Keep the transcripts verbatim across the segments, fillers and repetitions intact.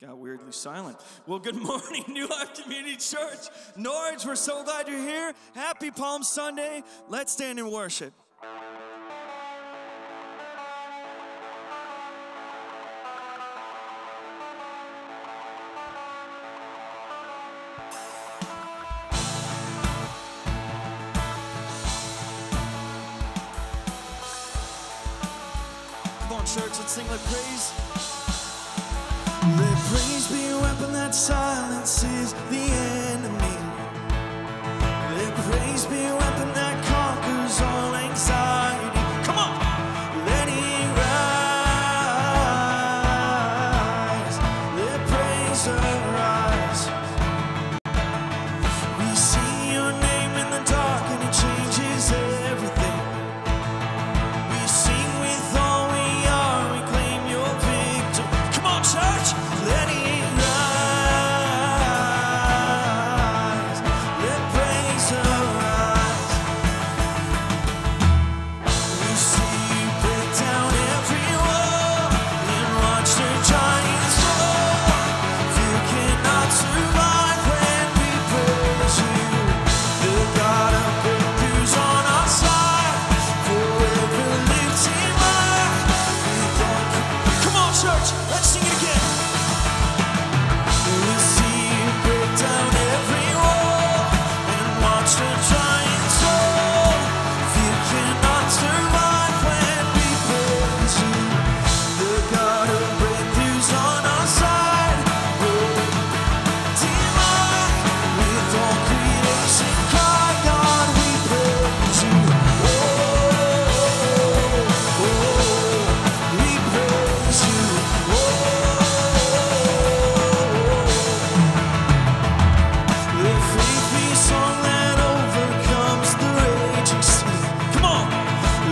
Got weirdly silent. Well, good morning, New Life Community Church. Norridge, we're so glad you're here. Happy Palm Sunday. Let's stand and worship. Come on, church, let's sing like praise. Let praise be a weapon that silences the enemy. Let praise be a weapon that conquers all anxiety. Come on! Let it rise. Let praise arise. We see your name in the dark and it changes everything. We sing with all we are, we claim your victory. Come on, church! Let it rise, let praise arise. We see you break down every wall and watch the giants fall. You cannot survive when we praise you. The God of breakthroughs on our side, forever lives in life. We thank you. Come on, church, let's sing it again. We see you break down every wall and watch the giants fall. Fear cannot survive when we praise you. The God of breakthroughs on our side. We're divine. With all creation cry, God, we praise you. Oh, oh, we praise you. Oh. Let faith be song that overcomes the raging sea. Come on!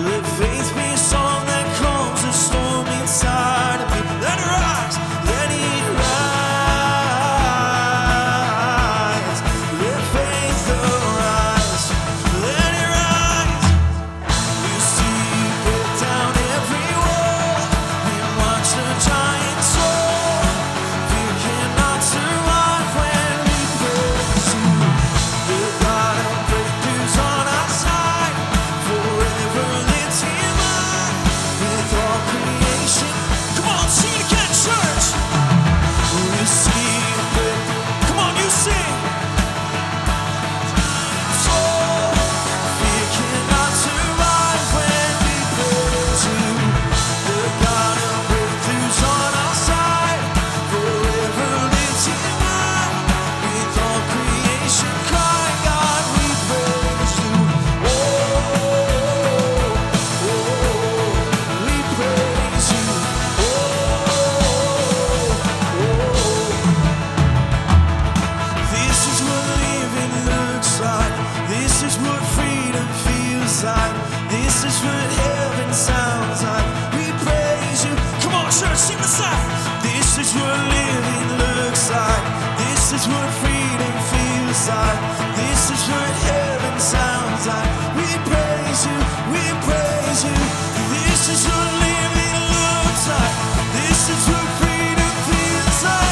Let faith be song that calms the storm inside of me. Let it rise! Let it rise! Let faith arise! Let it rise! We see you break down every wall and watch the giants soar. Fear cannot survive when we praise you. The God of breakthroughs on our side, forever lives in life. With all creation, come on, sing it again, church. We see you break. Come on, you sing. Soar. Fear cannot survive when we praise you. The God of breakthroughs on our side, forever lives in life. With all creation cry, God, we praise you. Oh, oh, oh, we praise you. Oh, oh. This is what living looks like. This is what freedom feels like. This is what heaven sounds like. We praise you. Come on, church, sing this out. This is what living looks like. This is what freedom feels like. This is what heaven sounds like. We praise you. We praise you. This is what living looks like. This is what freedom feels like.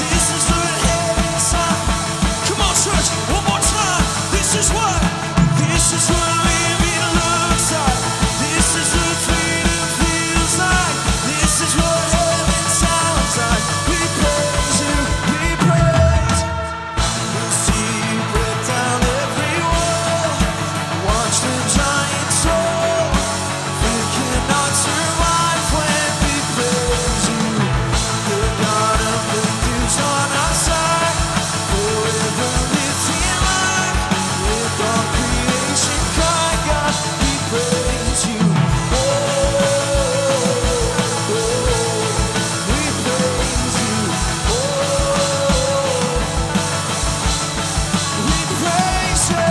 This is what heaven sounds. Come on, church, one more time. This is what, this is what living looks like. This is what freedom feels like. This is what heaven sounds like. We praise you, we praise. We see you break down every wall. Watch the giants roar. We cannot survive when we praise you. The God of breakthroughs on our side, forever lives in life. With all creation cry, God, we praise you. Oh, oh, oh, we praise you. Oh, we praise you. Oh, oh, praise you. Oh,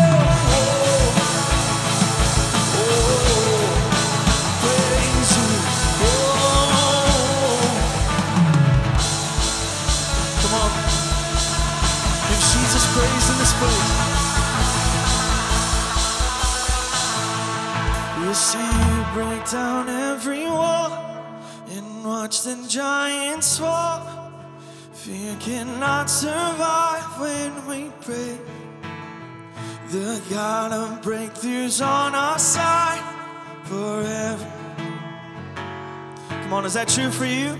come on, give Jesus praise in this place. We see you break down every wall and watch the giants fall. Fear cannot survive when we pray. The God of breakthroughs on our side forever. Come on, is that true for you?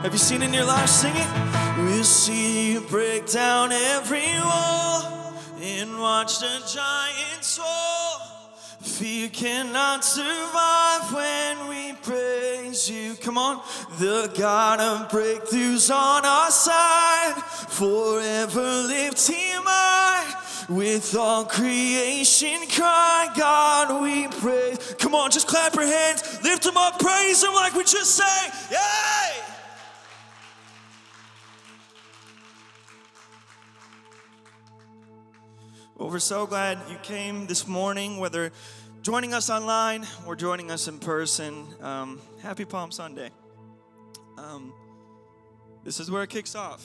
Have you seen in your life? Sing it. We'll see you break down every wall and watch the giants fall. Fear cannot survive when we praise you. Come on. The God of breakthroughs on our side. Forever lift him high. With all creation cry, God we praise. Come on, just clap your hands. Lift him up. Praise him like we just sang. Yay! Well, we're so glad you came this morning, whether joining us online or joining us in person. Um, happy Palm Sunday. Um, this is where it kicks off.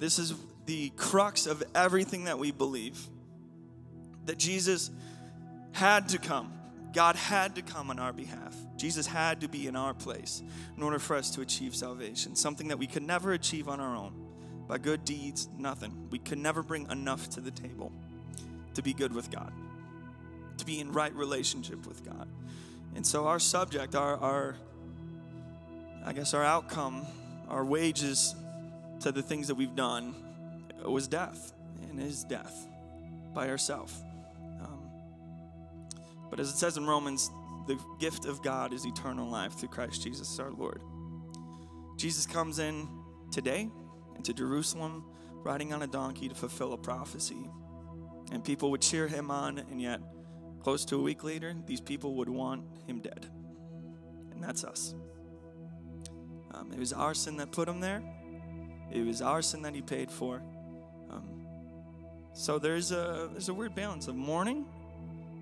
This is the crux of everything that we believe, that Jesus had to come. God had to come on our behalf. Jesus had to be in our place in order for us to achieve salvation, something that we could never achieve on our own. By good deeds, nothing. We could never bring enough to the table to be good with God, to be in right relationship with God. And so our subject, our, our I guess our outcome, our wages to the things that we've done was death, and is death by ourselves. Um, but as it says in Romans, the gift of God is eternal life through Christ Jesus our Lord. Jesus comes in today into Jerusalem, riding on a donkey to fulfill a prophecy. And people would cheer him on, and yet, close to a week later, these people would want him dead. And that's us. Um, it was our sin that put him there. It was our sin that he paid for. Um, so there's a, there's a weird balance of mourning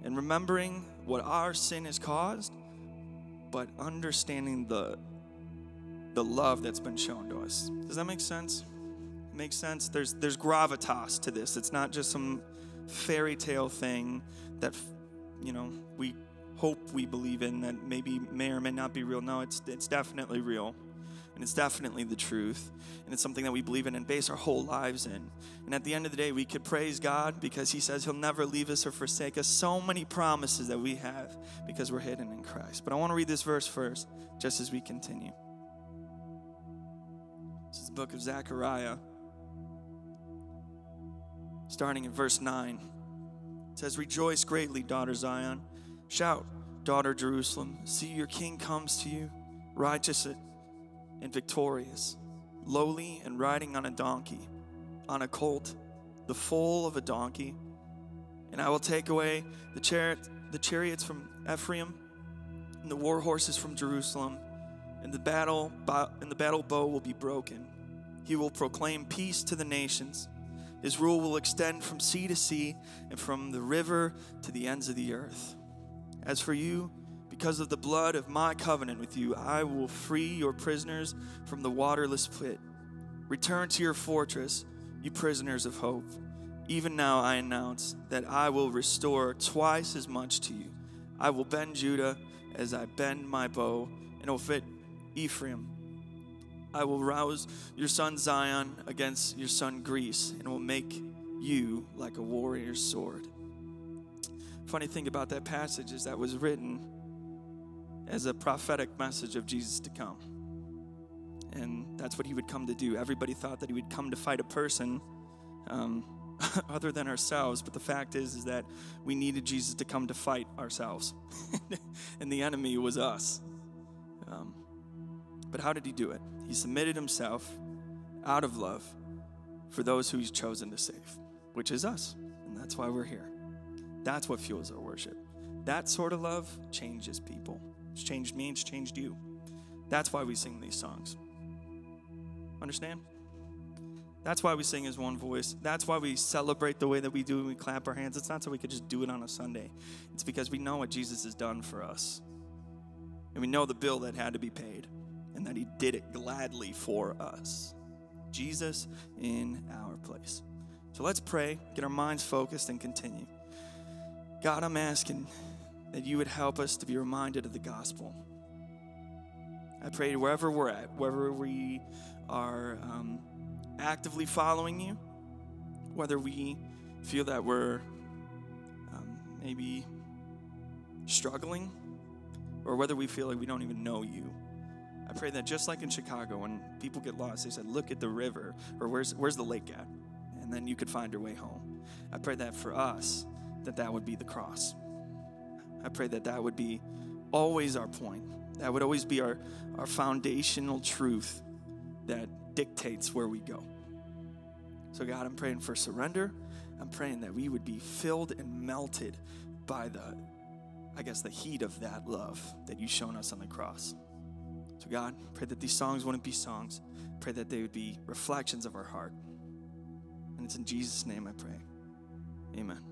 and remembering what our sin has caused, but understanding the, the love that's been shown to us. Does that make sense? It makes sense. There's, there's gravitas to this. It's not just some fairy tale thing that, you know, we hope we believe in that maybe may or may not be real. No, it's, it's definitely real. And it's definitely the truth. And it's something that we believe in and base our whole lives in. And at the end of the day, we could praise God because he says he'll never leave us or forsake us. So many promises that we have because we're hidden in Christ. But I want to read this verse first, just as we continue. This is the book of Zechariah, starting in verse nine. It says, "Rejoice greatly, daughter Zion. Shout, daughter Jerusalem. See, your king comes to you, righteous and victorious, lowly and riding on a donkey, on a colt, the foal of a donkey. And I will take away the chariot, the chariots from Ephraim and the war horses from Jerusalem. And the battle and the battle bow will be broken. He will proclaim peace to the nations. His rule will extend from sea to sea and from the river to the ends of the earth. As for you, because of the blood of my covenant with you, I will free your prisoners from the waterless pit. Return to your fortress, you prisoners of hope. Even now I announce that I will restore twice as much to you. I will bend Judah as I bend my bow, and it will fit Ephraim. I will rouse your son Zion against your son Greece, and will make you like a warrior's sword." Funny thing about that passage is that was written as a prophetic message of Jesus to come. And that's what he would come to do. Everybody thought that he would come to fight a person um, other than ourselves. But the fact is, is that we needed Jesus to come to fight ourselves. And the enemy was us. Um, But how did he do it? He submitted himself out of love for those who he's chosen to save, which is us. And that's why we're here. That's what fuels our worship. That sort of love changes people. It's changed me, it's changed you. That's why we sing these songs. Understand? That's why we sing as one voice. That's why we celebrate the way that we do and we clap our hands. It's not so we could just do it on a Sunday. It's because we know what Jesus has done for us. And we know the bill that had to be paid. And that he did it gladly for us. Jesus in our place. So let's pray, get our minds focused, and continue. God, I'm asking that you would help us to be reminded of the gospel. I pray wherever we're at, wherever we are um, actively following you, whether we feel that we're um, maybe struggling or whether we feel like we don't even know you, I pray that just like in Chicago, when people get lost, they said, look at the river, or where's where's the lake at? And then you could find your way home. I pray that for us, that that would be the cross. I pray that that would be always our point. That would always be our, our foundational truth that dictates where we go. So God, I'm praying for surrender. I'm praying that we would be filled and melted by the, I guess, the heat of that love that you've shown us on the cross. So God, pray that these songs wouldn't be songs. Pray that they would be reflections of our heart. And it's in Jesus' name I pray. Amen.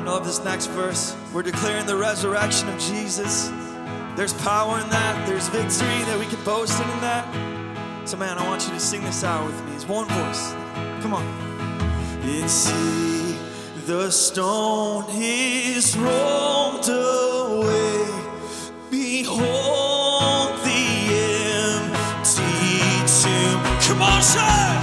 I love this next verse. We're declaring the resurrection of Jesus. There's power in that. There's victory that we can boast in, in that. So man, I want you to sing this out with me. It's one voice. Come on. And see, the stone is rolled away. Behold the empty tomb. Come on, church!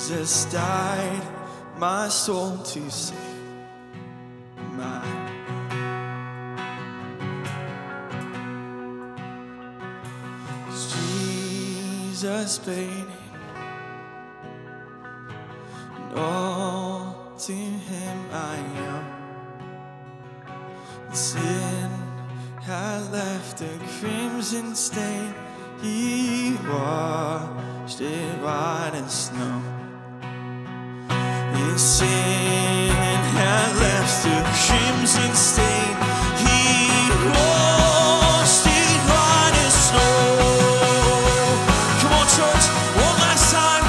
Jesus died, my soul to save mine. Jesus paid and all to him I am. Sin had left a crimson stain, he washed it white as snow. His sin had left a crimson stain, he washed it white as snow. Come on, church, one last time.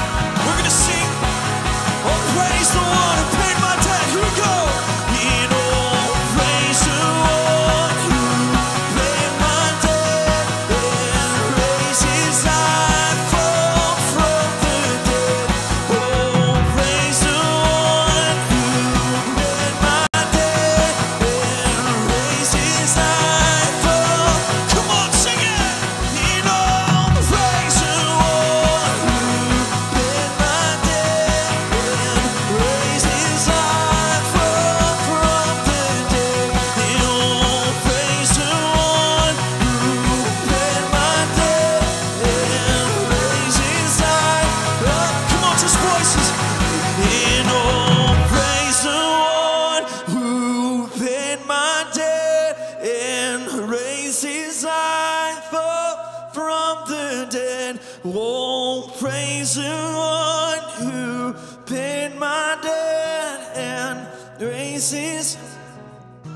We're going to sing, oh, praise the one who paid my debt. Here we go. In all praise the one who paid my debt and raised his life up from the dead. Oh, praise the one who paid my debt and raised his life up.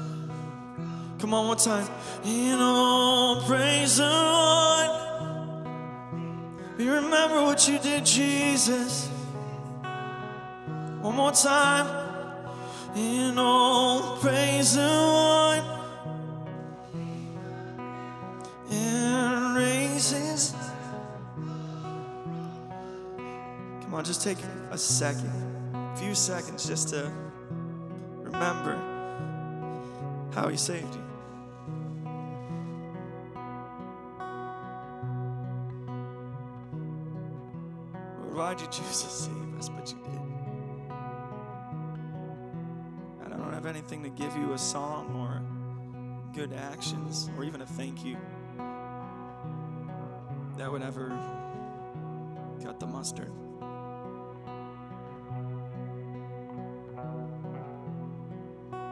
Come on, sing it. In all praise the one who paid my debt and raised his life up from the dead. In all praise the one who paid my debt and raised his life up. Come on, just voices. In all praise the one who paid my debt and raised his life up from the dead. Oh, praise the one who paid my debt and raised his. Come on, one time. In all praise the one. We remember what you did, Jesus. One more time. In all praise the one and raises. Come on, just take a second, a few seconds, just to remember how he saved you. Lord, why did you choose to save us? But you did. And I don't have anything to give you, a song or good actions or even a thank you that would ever cut the mustard.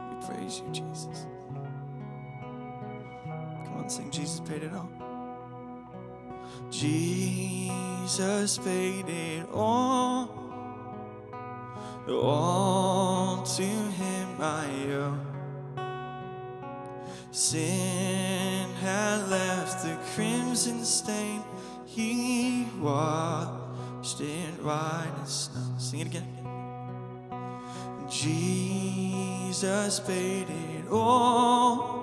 We praise you, Jesus. Come on, sing Jesus paid it all. Jesus paid it all, all to him I owe. Sin had left the crimson stain, he washed it white as snow. Sing it again. Jesus paid it all,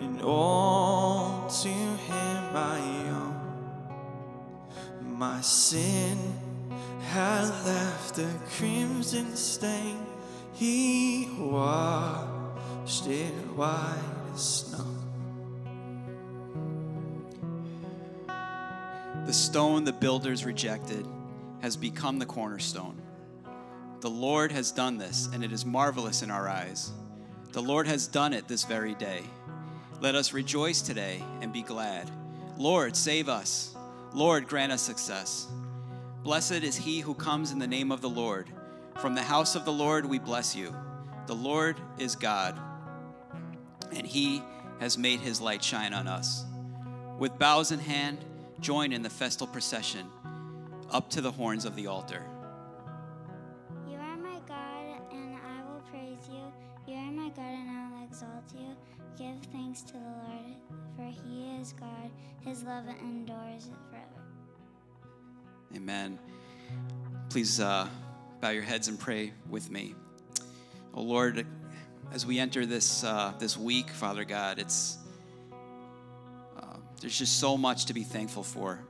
and all to him I owe. My sin had left a crimson stain, he washed it white as snow. The stone the builders rejected has become the cornerstone. The Lord has done this, and it is marvelous in our eyes. The Lord has done it this very day. Let us rejoice today and be glad. Lord, save us. Lord, grant us success. Blessed is he who comes in the name of the Lord. From the house of the Lord we bless you. The Lord is God, and he has made his light shine on us. With bows in hand, join in the festal procession up to the horns of the altar. You are my God, and I will praise you. You are my God, and I will exalt you. Give thanks to the Lord, for he is God. His love endures forever. Amen. Please uh, bow your heads and pray with me. Oh Lord, as we enter this uh, this week, Father God, it's uh, there's just so much to be thankful for.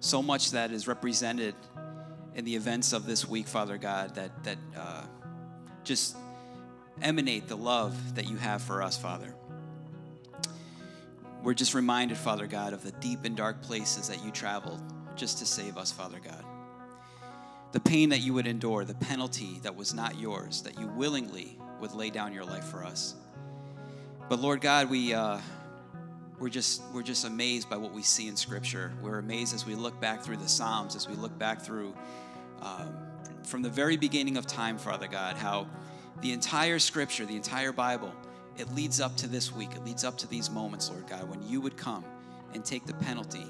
So much that is represented in the events of this week, Father God, that that uh, just emanate the love that you have for us, Father. We're just reminded, Father God, of the deep and dark places that you traveled just to save us, Father God. the pain that you would endure, the penalty that was not yours, that you willingly would lay down your life for us. But Lord God, we uh, we're just we're just amazed by what we see in Scripture. We're amazed as we look back through the Psalms, as we look back through um, from the very beginning of time, Father God, how the entire Scripture, the entire Bible, it leads up to this week. It leads up to these moments, Lord God, when you would come and take the penalty,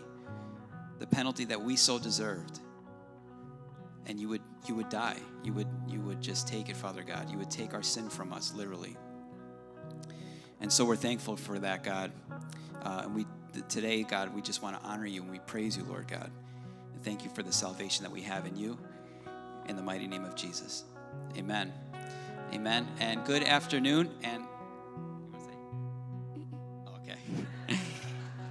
the penalty that we so deserved. And you would you would die. You would you would just take it, Father God. You would take our sin from us, literally. And so we're thankful for that, God. Uh, and we today, God, we just want to honor you and we praise you, Lord God. And thank you for the salvation that we have in you. In the mighty name of Jesus, amen. Amen. And good afternoon. And okay,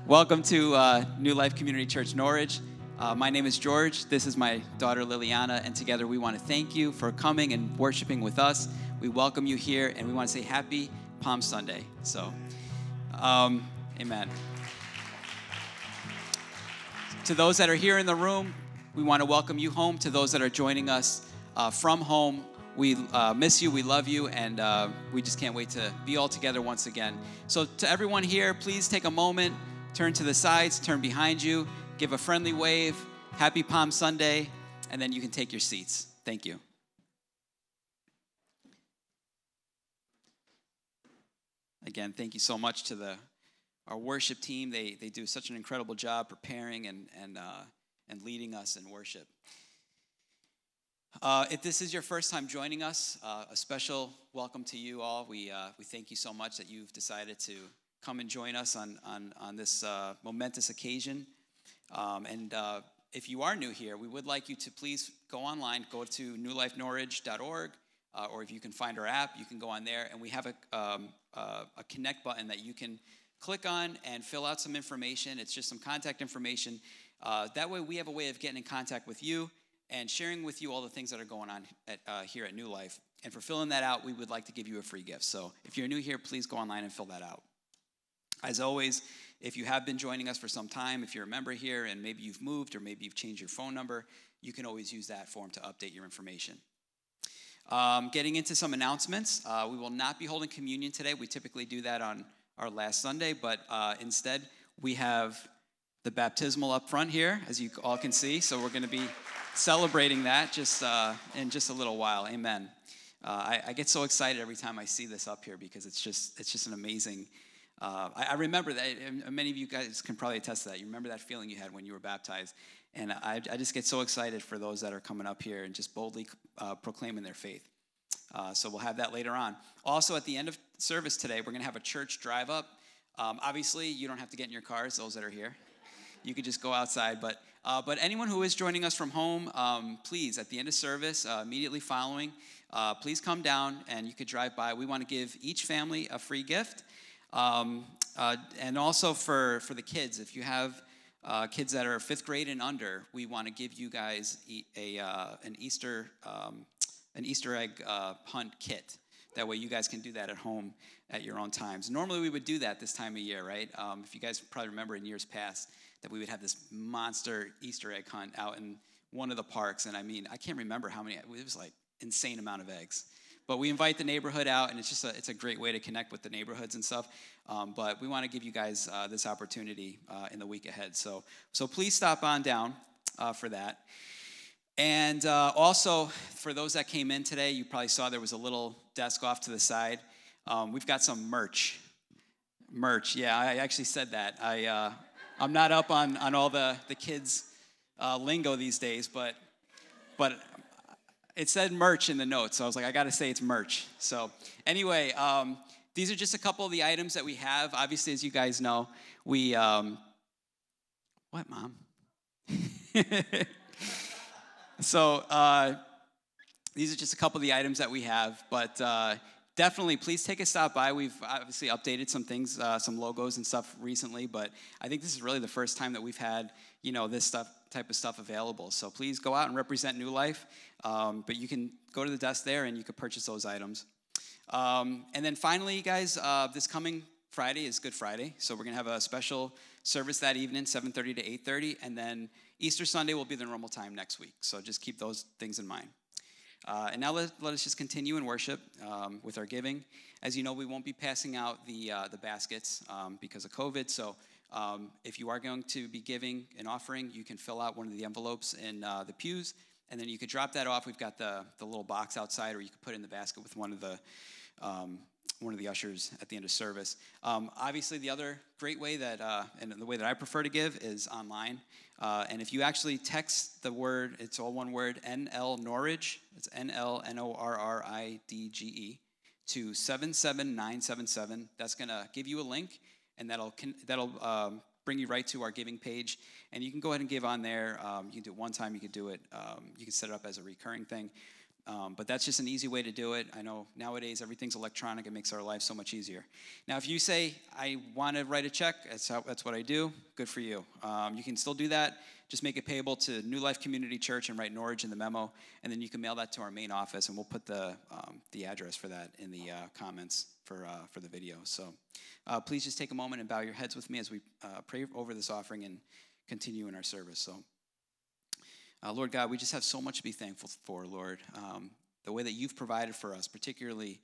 welcome to uh, New Life Community Church, Norridge. Uh, my name is George. This is my daughter, Liliana, and together we want to thank you for coming and worshiping with us. We welcome you here, and we want to say happy Palm Sunday. So, um, amen. To those that are here in the room, we want to welcome you home. To those that are joining us uh, from home, we uh, miss you, we love you, and uh, we just can't wait to be all together once again. So to everyone here, please take a moment, turn to the sides, turn behind you, give a friendly wave, happy Palm Sunday, and then you can take your seats. Thank you. Again, thank you so much to the our worship team. They they do such an incredible job preparing and and uh, and leading us in worship. Uh, if this is your first time joining us, uh, a special welcome to you all. We uh, we thank you so much that you've decided to come and join us on on on this uh, momentous occasion. Um, and uh, if you are new here, we would like you to please go online, go to new life norridge dot org, uh, or if you can find our app, you can go on there, and we have a, um, uh, a connect button that you can click on and fill out some information. It's just some contact information. Uh, that way we have a way of getting in contact with you and sharing with you all the things that are going on at, uh, here at New Life. And for filling that out, we would like to give you a free gift. So if you're new here, please go online and fill that out. As always, if you have been joining us for some time, if you're a member here and maybe you've moved or maybe you've changed your phone number, you can always use that form to update your information. Um, getting into some announcements, uh, we will not be holding communion today. We typically do that on our last Sunday, but uh, instead we have the baptismal up front here, as you all can see. So we're going to be celebrating that just uh, in just a little while. Amen. Uh, I, I get so excited every time I see this up here because it's just it's just an amazing. Uh, I, I remember that, and many of you guys can probably attest to that. You remember that feeling you had when you were baptized. And I, I just get so excited for those that are coming up here and just boldly uh, proclaiming their faith. Uh, so we'll have that later on. Also, at the end of service today, we're going to have a church drive up. Um, obviously, you don't have to get in your cars, those that are here. You could just go outside. But uh, but anyone who is joining us from home, um, please, at the end of service, uh, immediately following, uh, please come down and you could drive by. We want to give each family a free gift. Um, uh, and also for, for the kids, if you have uh, kids that are fifth grade and under, we want to give you guys e a uh, an Easter um, an Easter egg uh, hunt kit. That way, you guys can do that at home at your own times. Normally, we would do that this time of year, right? Um, if you guys probably remember in years past that we would have this monster Easter egg hunt out in one of the parks, and I mean, I can't remember how many. It was like insane amount of eggs. But we invite the neighborhood out, and it's just a, it's a great way to connect with the neighborhoods and stuff. Um, but we want to give you guys uh, this opportunity uh, in the week ahead. So, so please stop on down uh, for that. And uh, also, for those that came in today, you probably saw there was a little desk off to the side. Um, we've got some merch. Merch, yeah, I actually said that. I, uh, I'm not up on, on all the, the kids' uh, lingo these days, but but... It said merch in the notes, so I was like, I got to say it's merch. So anyway, um, these are just a couple of the items that we have. Obviously, as you guys know, we... Um, what, Mom? so uh, these are just a couple of the items that we have, but uh, definitely, please take a stop by. We've obviously updated some things, uh, some logos and stuff recently, but I think this is really the first time that we've had, you know, this stuff type of stuff available. So please go out and represent New Life. Um, but you can go to the desk there and you can purchase those items. Um, and then finally, guys, uh, this coming Friday is Good Friday. So we're going to have a special service that evening, seven thirty to eight thirty. And then Easter Sunday will be the normal time next week, so just keep those things in mind. Uh, and now let, let us just continue in worship um, with our giving. As you know, we won't be passing out the, uh, the baskets um, because of COVID, so um, if you are going to be giving an offering, you can fill out one of the envelopes in uh, the pews, and then you could drop that off. We've got the, the little box outside, or you could put it in the basket with one of the um, one of the ushers at the end of service. Um, obviously, the other great way that, uh, and the way that I prefer to give is online. Uh, and if you actually text the word, it's all one word, N L Norridge, it's N L N O R R I D G E, to seven seven nine seven seven. That's going to give you a link, and that'll, that'll um, bring you right to our giving page. And you can go ahead and give on there. Um, you can do it one time. You can do it, um, you can set it up as a recurring thing. Um, but that's just an easy way to do it. I know nowadays everything's electronic. It makes our life so much easier. Now, if you say, I want to write a check, that's, how, that's what I do, good for you. Um, you can still do that. Just make it payable to New Life Community Church and write Norwich in the memo. And then you can mail that to our main office, and we'll put the, um, the address for that in the uh, comments for, uh, for the video. So uh, please just take a moment and bow your heads with me as we uh, pray over this offering and continue in our service. So. Uh, Lord God, we just have so much to be thankful for, Lord. Um, the way that you've provided for us, particularly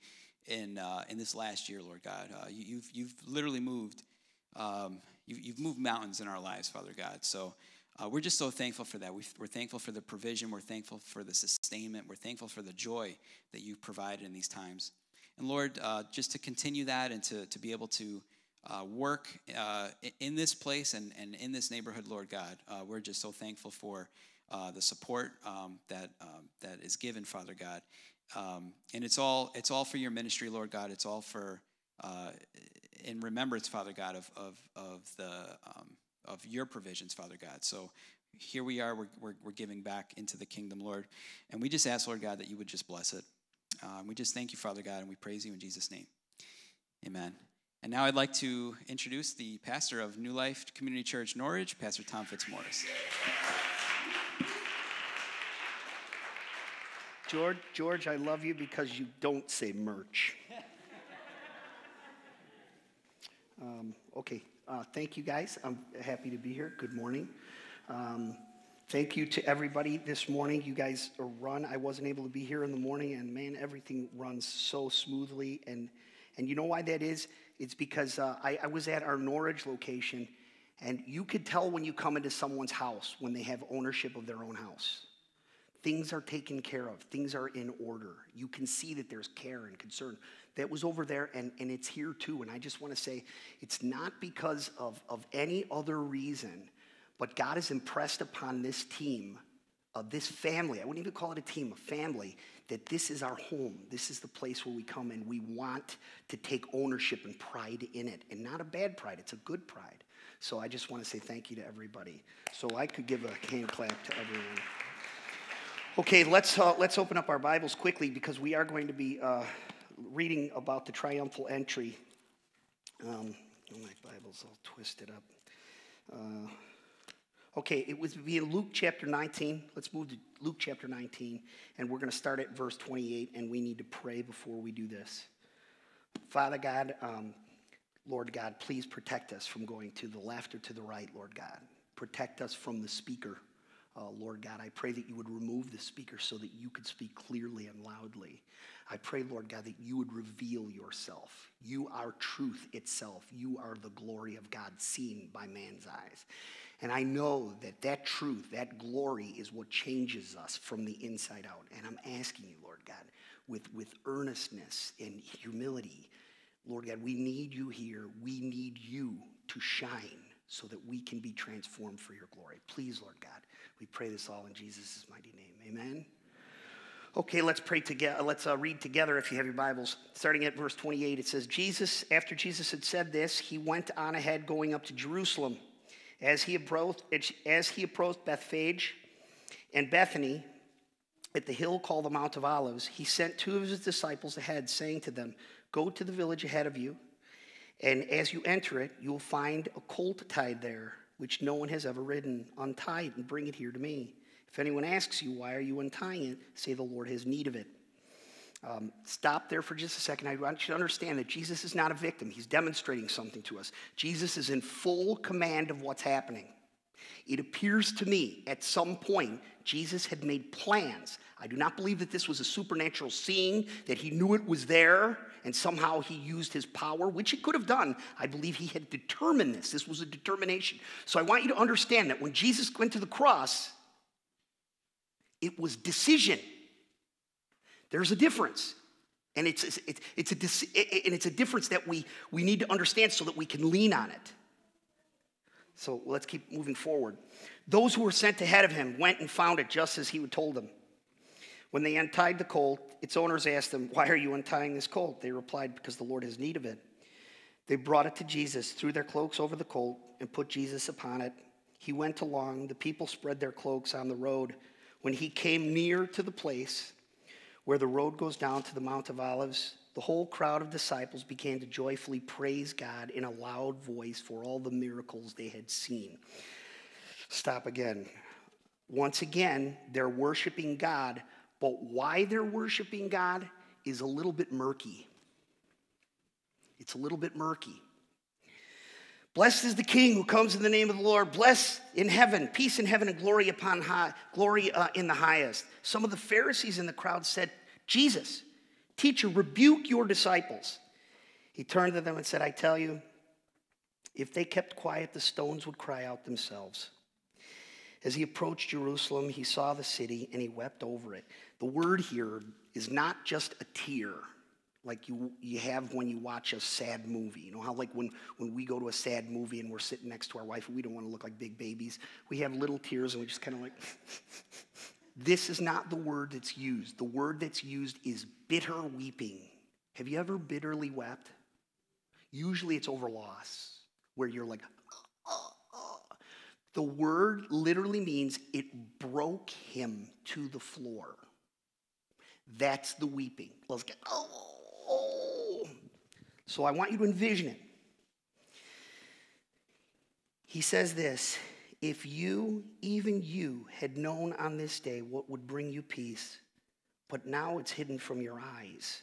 in uh, in this last year, Lord God, uh, you, you've you've literally moved, um, you, you've moved mountains in our lives, Father God. So uh, we're just so thankful for that. We've, we're thankful for the provision. We're thankful for the sustainment. We're thankful for the joy that you've provided in these times. And Lord, uh, just to continue that and to to be able to uh, work uh, in this place and and in this neighborhood, Lord God, uh, we're just so thankful for. Uh, the support um, that um, that is given, Father God, um, and it's all it's all for your ministry, Lord God. It's all for uh, in remembrance, Father God, of of of the um, of your provisions, Father God. So here we are, we're, we're we're giving back into the kingdom, Lord, and we just ask, Lord God, that you would just bless it. Um, we just thank you, Father God, and we praise you in Jesus' name, amen. And now I'd like to introduce the pastor of New Life Community Church, Norridge, Pastor Tom Fitzmaurice. George, George, I love you because you don't say merch. um, okay, uh, thank you guys. I'm happy to be here. Good morning. Um, thank you to everybody this morning. You guys run. I wasn't able to be here in the morning, and man, everything runs so smoothly. And and you know why that is? It's because uh, I, I was at our Norridge location, and you could tell when you come into someone's house when they have ownership of their own house. Things are taken care of. Things are in order. You can see that there's care and concern. That was over there, and, and it's here too. And I just want to say, it's not because of, of any other reason, but God has impressed upon this team, uh, this family, I wouldn't even call it a team, a family, that this is our home. This is the place where we come, and we want to take ownership and pride in it. And not a bad pride, it's a good pride. So I just want to say thank you to everybody. So I could give a hand clap to everyone. Okay, let's, uh, let's open up our Bibles quickly, because we are going to be uh, reading about the triumphal entry. Um, my Bible's all twisted up. Uh, okay, it was be in Luke chapter nineteen. Let's move to Luke chapter nineteen, and we're going to start at verse twenty-eight, and we need to pray before we do this. Father God, um, Lord God, please protect us from going to the left or to the right, Lord God. Protect us from the speaker. Uh, Lord God, I pray that you would remove the speaker so that you could speak clearly and loudly. I pray, Lord God, that you would reveal yourself. You are truth itself. You are the glory of God seen by man's eyes. And I know that that truth, that glory, is what changes us from the inside out. And I'm asking you, Lord God, with, with earnestness and humility, Lord God, we need you here. We need you to shine, so that we can be transformed for your glory. Please, Lord God, we pray this all in Jesus' mighty name. Amen? Okay, let's pray together. Let's uh, read together if you have your Bibles. Starting at verse twenty-eight, it says, Jesus, after Jesus had said this, he went on ahead, going up to Jerusalem. As he approached, as he approached Bethphage and Bethany, at the hill called the Mount of Olives, he sent two of his disciples ahead, saying to them, go to the village ahead of you, and as you enter it, you will find a colt tied there, which no one has ever ridden. Untie it and bring it here to me. If anyone asks you, why are you untying it? Say the Lord has need of it. Um, stop there for just a second. I want you to understand that Jesus is not a victim. He's demonstrating something to us. Jesus is in full command of what's happening. It appears to me at some point Jesus had made plans. I do not believe that this was a supernatural seeing, that he knew it was there, and somehow he used his power, which he could have done. I believe he had determined this. This was a determination. So I want you to understand that when Jesus went to the cross, it was decision. There's a difference. And it's, it's, it's, a, and it's a difference that we, we need to understand so that we can lean on it. So let's keep moving forward. Those who were sent ahead of him went and found it just as he had told them. When they untied the colt, its owners asked them, "Why are you untying this colt?" They replied, "Because the Lord has need of it." They brought it to Jesus, threw their cloaks over the colt, and put Jesus upon it. He went along. The people spread their cloaks on the road. When he came near to the place where the road goes down to the Mount of Olives, the whole crowd of disciples began to joyfully praise God in a loud voice for all the miracles they had seen. Stop again. Once again, they're worshiping God, but why they're worshiping God is a little bit murky. It's a little bit murky. Blessed is the King who comes in the name of the Lord. Blessed in heaven, peace in heaven, and glory upon high, glory uh, in the highest. Some of the Pharisees in the crowd said, "Jesus, teacher, rebuke your disciples." He turned to them and said, "I tell you, if they kept quiet, the stones would cry out themselves." As he approached Jerusalem, he saw the city and he wept over it. The word here is not just a tear, like you, you have when you watch a sad movie. You know how like when, when we go to a sad movie and we're sitting next to our wife and we don't want to look like big babies, we have little tears and we just kind of like, this is not the word that's used. The word that's used is bitter weeping. Have you ever bitterly wept? Usually it's over loss, where you're like, oh, oh. The word literally means it broke him to the floor. That's the weeping. Let's get, oh. So I want you to envision it. He says this, "If you, even you, had known on this day what would bring you peace, but now it's hidden from your eyes.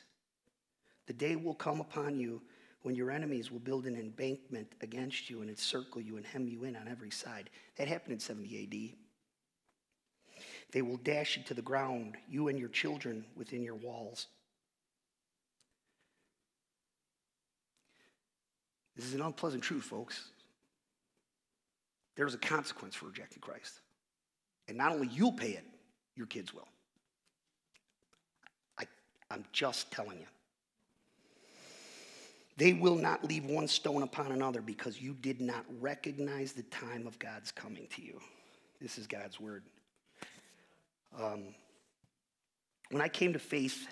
The day will come upon you when your enemies will build an embankment against you and encircle you and hem you in on every side." That happened in seventy A D. "They will dash you to the ground, you and your children within your walls." This is an unpleasant truth, folks. There's a consequence for rejecting Christ. And not only you'll pay it, your kids will. I, I'm just telling you. "They will not leave one stone upon another because you did not recognize the time of God's coming to you." This is God's word. Um, when I came to faith,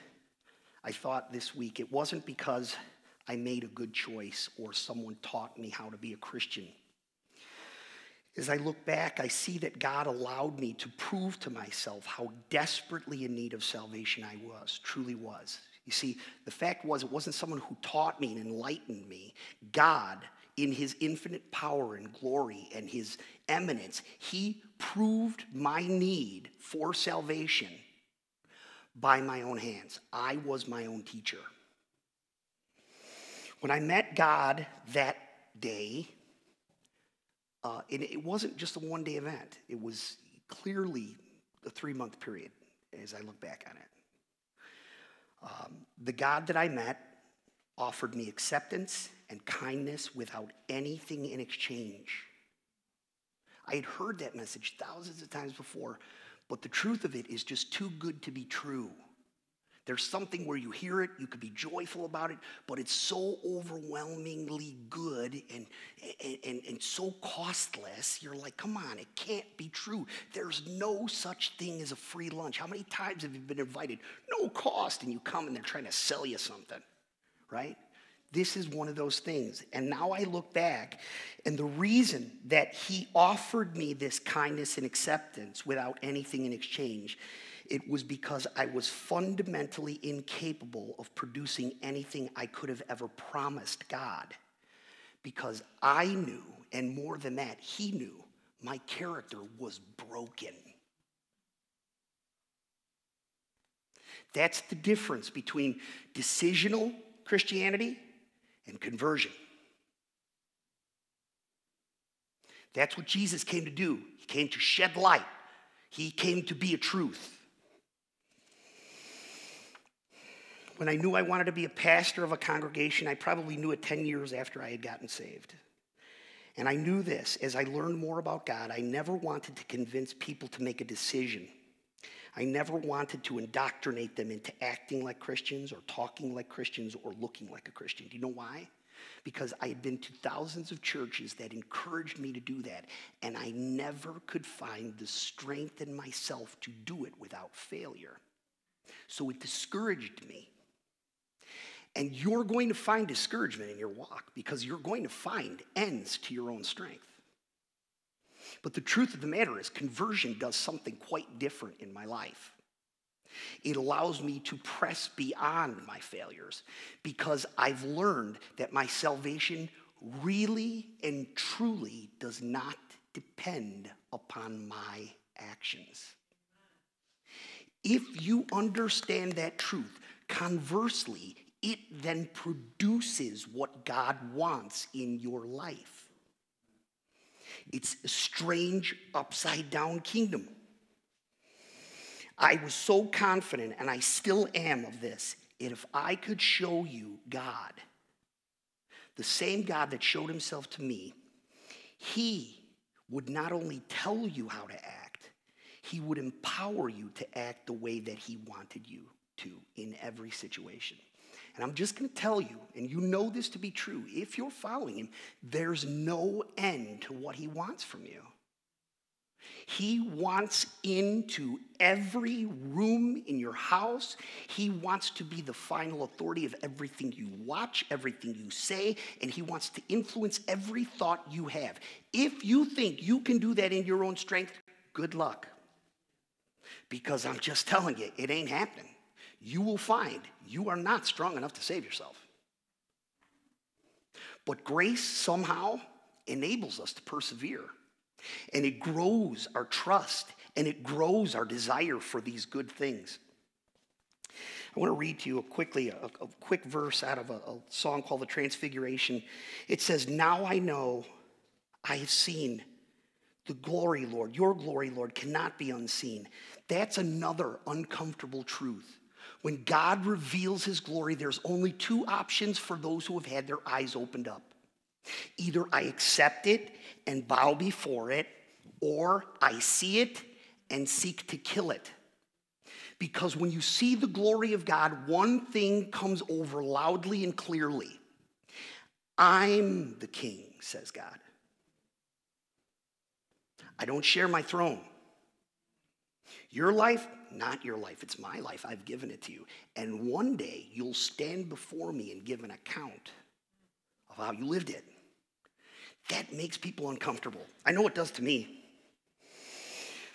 I thought this week, it wasn't because I made a good choice or someone taught me how to be a Christian. As I look back, I see that God allowed me to prove to myself how desperately in need of salvation I was, truly was. You see, the fact was it wasn't someone who taught me and enlightened me. God, in his infinite power and glory and his eminence, he proved my need for salvation by my own hands. I was my own teacher. When I met God that day, uh, and it wasn't just a one-day event. It was clearly a three-month period as I look back on it. Um, the God that I met offered me acceptance and kindness without anything in exchange. I had heard that message thousands of times before, but the truth of it is just too good to be true. There's something where you hear it, you could be joyful about it, but it's so overwhelmingly good and, and, and, and so costless, you're like, come on, it can't be true. There's no such thing as a free lunch. How many times have you been invited? No cost, and you come and they're trying to sell you something, right? This is one of those things. And now I look back, and the reason that he offered me this kindness and acceptance without anything in exchange, it was because I was fundamentally incapable of producing anything I could have ever promised God. Because I knew, and more than that, he knew, my character was broken. That's the difference between decisional Christianity and conversion. That's what Jesus came to do. He came to shed light. He came to be a truth. When I knew I wanted to be a pastor of a congregation, I probably knew it ten years after I had gotten saved. And I knew this. As I learned more about God, I never wanted to convince people to make a decision. I never wanted to indoctrinate them into acting like Christians or talking like Christians or looking like a Christian. Do you know why? Because I had been to thousands of churches that encouraged me to do that, and I never could find the strength in myself to do it without failure. So it discouraged me. And you're going to find discouragement in your walk because you're going to find ends to your own strength. But the truth of the matter is, conversion does something quite different in my life. It allows me to press beyond my failures because I've learned that my salvation really and truly does not depend upon my actions. If you understand that truth, conversely, it then produces what God wants in your life. It's a strange, upside-down kingdom. I was so confident, and I still am of this, if I could show you God, the same God that showed himself to me, he would not only tell you how to act, he would empower you to act the way that he wanted you to in every situation. And I'm just going to tell you, and you know this to be true, if you're following him, there's no end to what he wants from you. He wants into every room in your house. He wants to be the final authority of everything you watch, everything you say, and he wants to influence every thought you have. If you think you can do that in your own strength, good luck. Because I'm just telling you, it ain't happening. You will find you are not strong enough to save yourself. But grace somehow enables us to persevere. And it grows our trust, and it grows our desire for these good things. I want to read to you a quickly a, a quick verse out of a, a song called The Transfiguration. It says, "Now I know I have seen the glory, Lord. Your glory, Lord, cannot be unseen." That's another uncomfortable truth. When God reveals his glory, there's only two options for those who have had their eyes opened up. Either I accept it and bow before it, or I see it and seek to kill it. Because when you see the glory of God, one thing comes over loudly and clearly. "I'm the king," says God. "I don't share my throne. Your life, not your life. It's my life. I've given it to you. And one day you'll stand before me and give an account of how you lived it." That makes people uncomfortable. I know it does to me.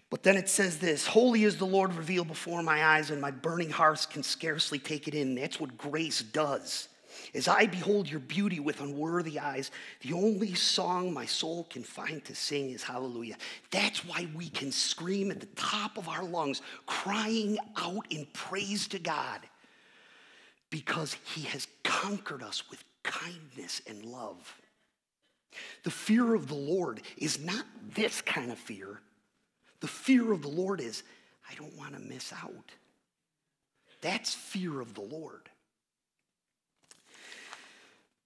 But then it says this, "Holy is the Lord revealed before my eyes, and my burning hearts can scarcely take it in." That's what grace does. As I behold your beauty with unworthy eyes, the only song my soul can find to sing is hallelujah. That's why we can scream at the top of our lungs, crying out in praise to God, because he has conquered us with kindness and love. The fear of the Lord is not this kind of fear. The fear of the Lord is, I don't want to miss out. That's fear of the Lord.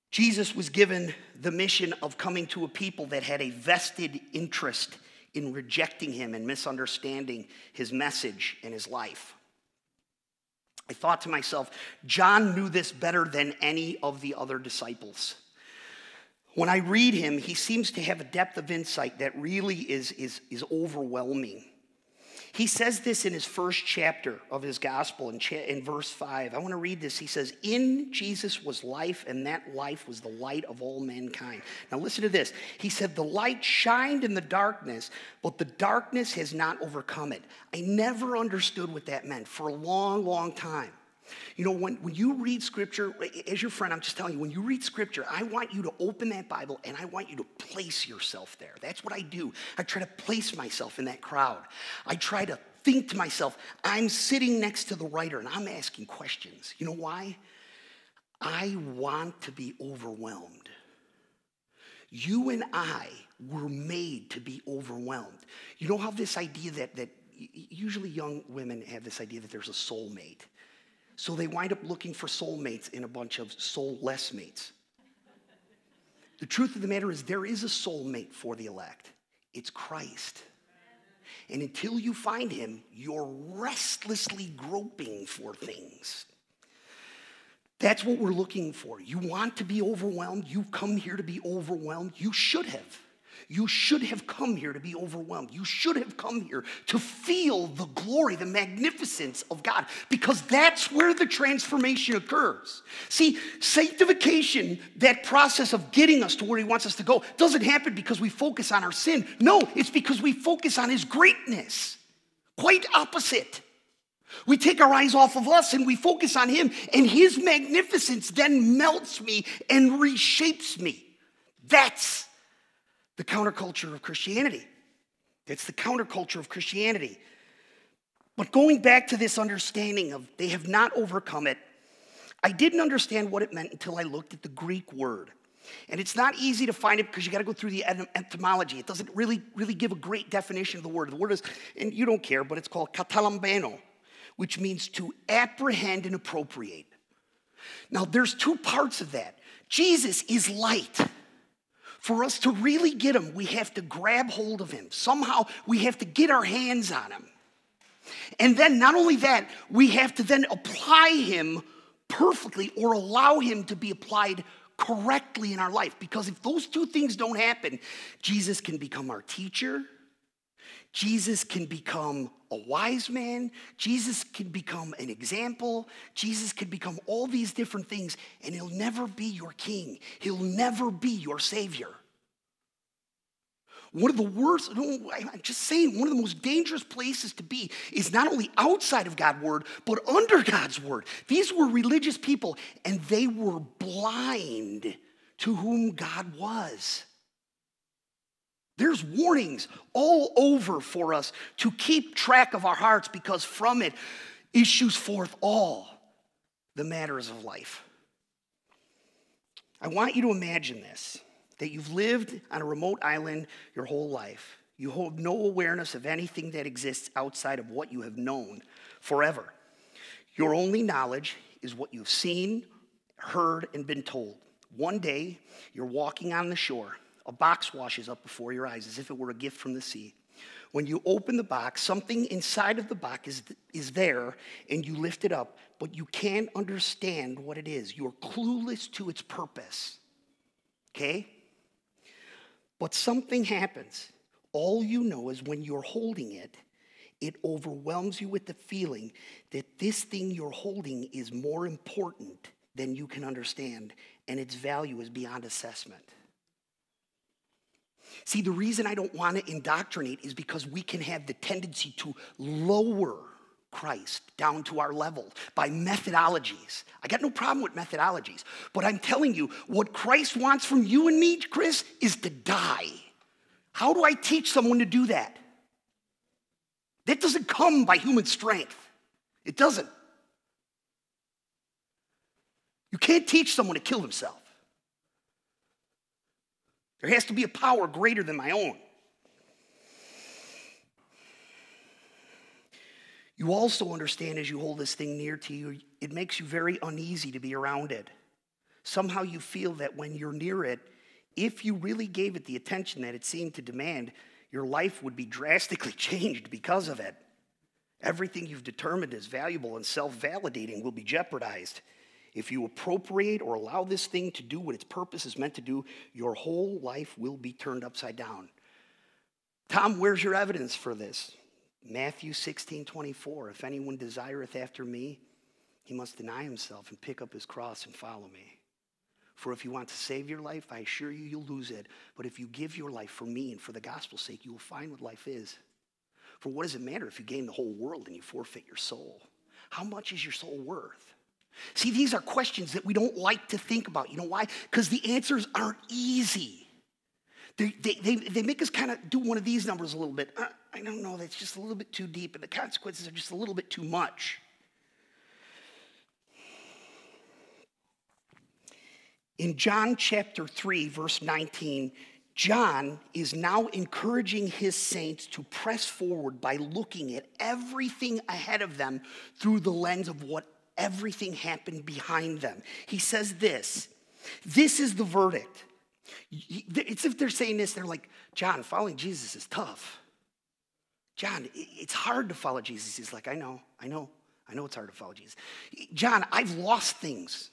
Jesus was given the mission of coming to a people that had a vested interest in rejecting him and misunderstanding his message and his life. I thought to myself, John knew this better than any of the other disciples. When I read him, he seems to have a depth of insight that really is, is, is overwhelming. He says this in his first chapter of his gospel, in, in verse five. I want to read this. He says, "In Jesus was life, and that life was the light of all mankind." Now listen to this. He said, "The light shined in the darkness, but the darkness has not overcome it." I never understood what that meant for a long, long time. You know, when, when you read Scripture, as your friend, I'm just telling you, when you read Scripture, I want you to open that Bible and I want you to place yourself there. That's what I do. I try to place myself in that crowd. I try to think to myself, I'm sitting next to the writer and I'm asking questions. You know why? I want to be overwhelmed. You and I were made to be overwhelmed. You don't have this idea that, that usually young women have this idea that there's a soulmate. So they wind up looking for soulmates in a bunch of soulless mates. The truth of the matter is there is a soulmate for the elect. It's Christ. And until you find him, you're restlessly groping for things. That's what we're looking for. You want to be overwhelmed. You come here to be overwhelmed. You should have. You should have come here to be overwhelmed. You should have come here to feel the glory, the magnificence of God, because that's where the transformation occurs. See, sanctification, that process of getting us to where he wants us to go, doesn't happen because we focus on our sin. No, it's because we focus on his greatness. Quite opposite. We take our eyes off of us and we focus on him, and his magnificence then melts me and reshapes me. That's the counterculture of Christianity. That's the counterculture of Christianity. But going back to this understanding of they have not overcome it, I didn't understand what it meant until I looked at the Greek word. And it's not easy to find it because you got to go through the etymology. It doesn't really, really give a great definition of the word. The word is, and you don't care, but it's called katalambeno, which means to apprehend and appropriate. Now, there's two parts of that. Jesus is light. For us to really get him, we have to grab hold of him. Somehow, we have to get our hands on him. And then, not only that, we have to then apply him perfectly or allow him to be applied correctly in our life. Because if those two things don't happen, Jesus can become our teacher. Jesus can become a wise man. Jesus can become an example. Jesus can become all these different things, and he'll never be your king. He'll never be your savior. One of the worst, I'm just saying, one of the most dangerous places to be is not only outside of God's word, but under God's word. These were religious people, and they were blind to whom God was. There's warnings all over for us to keep track of our hearts, because from it issues forth all the matters of life. I want you to imagine this, that you've lived on a remote island your whole life. You hold no awareness of anything that exists outside of what you have known forever. Your only knowledge is what you've seen, heard, and been told. One day, you're walking on the shore. A box washes up before your eyes as if it were a gift from the sea. When you open the box, something inside of the box is, is there, and you lift it up, but you can't understand what it is. You're clueless to its purpose, okay? But something happens. All you know is when you're holding it, it overwhelms you with the feeling that this thing you're holding is more important than you can understand, and its value is beyond assessment. See, the reason I don't want to indoctrinate is because we can have the tendency to lower Christ down to our level by methodologies. I got no problem with methodologies, but I'm telling you, what Christ wants from you and me, Chris, is to die. How do I teach someone to do that? That doesn't come by human strength. It doesn't. You can't teach someone to kill themselves. There has to be a power greater than my own. You also understand as you hold this thing near to you, it makes you very uneasy to be around it. Somehow you feel that when you're near it, if you really gave it the attention that it seemed to demand, your life would be drastically changed because of it. Everything you've determined as valuable and self-validating will be jeopardized. If you appropriate or allow this thing to do what its purpose is meant to do, your whole life will be turned upside down. Tom, where's your evidence for this? Matthew sixteen twenty-four, if anyone desireth after me, he must deny himself and pick up his cross and follow me. For if you want to save your life, I assure you, you'll lose it. But if you give your life for me and for the gospel's sake, you will find what life is. For what does it matter if you gain the whole world and you forfeit your soul? How much is your soul worth? See, these are questions that we don't like to think about. You know why? Because the answers aren't easy. They, they, they, they make us kind of do one of these numbers a little bit. Uh, I don't know, that's just a little bit too deep, and the consequences are just a little bit too much. In John chapter three, verse nineteen, John is now encouraging his saints to press forward by looking at everything ahead of them through the lens of what everything happened behind them. He says this, this is the verdict. It's if they're saying this, they're like, John, following Jesus is tough. John, it's hard to follow Jesus. He's like, I know, I know, I know it's hard to follow Jesus. John, I've lost things.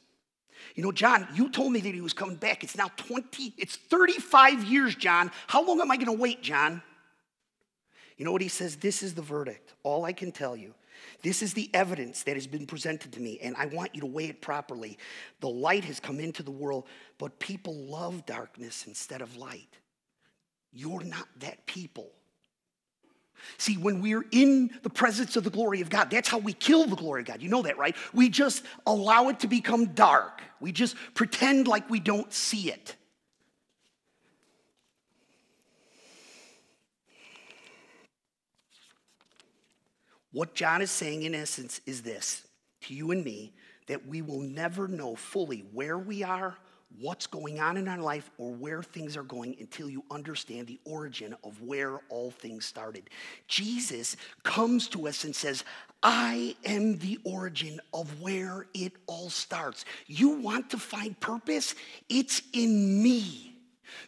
You know, John, you told me that he was coming back. It's now twenty, it's thirty-five years, John. How long am I going to wait, John? You know what he says? This is the verdict. All I can tell you. This is the evidence that has been presented to me, and I want you to weigh it properly. The light has come into the world, but people love darkness instead of light. You're not that people. See, when we're in the presence of the glory of God, that's how we kill the glory of God. You know that, right? We just allow it to become dark. We just pretend like we don't see it. What John is saying, in essence, is this to you and me, that we will never know fully where we are, what's going on in our life, or where things are going until you understand the origin of where all things started. Jesus comes to us and says, I am the origin of where it all starts. You want to find purpose? It's in me.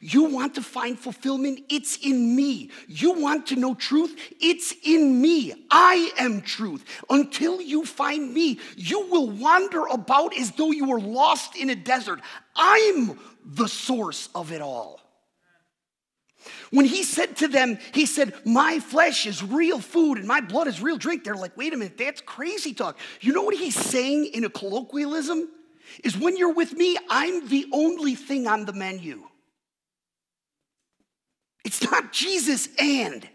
You want to find fulfillment? It's in me. You want to know truth? It's in me. I am truth. Until you find me, you will wander about as though you were lost in a desert. I'm the source of it all. When he said to them, he said, my flesh is real food and my blood is real drink. They're like, wait a minute, that's crazy talk. You know what he's saying in a colloquialism? Is when you're with me, I'm the only thing on the menu. It's not Jesus and.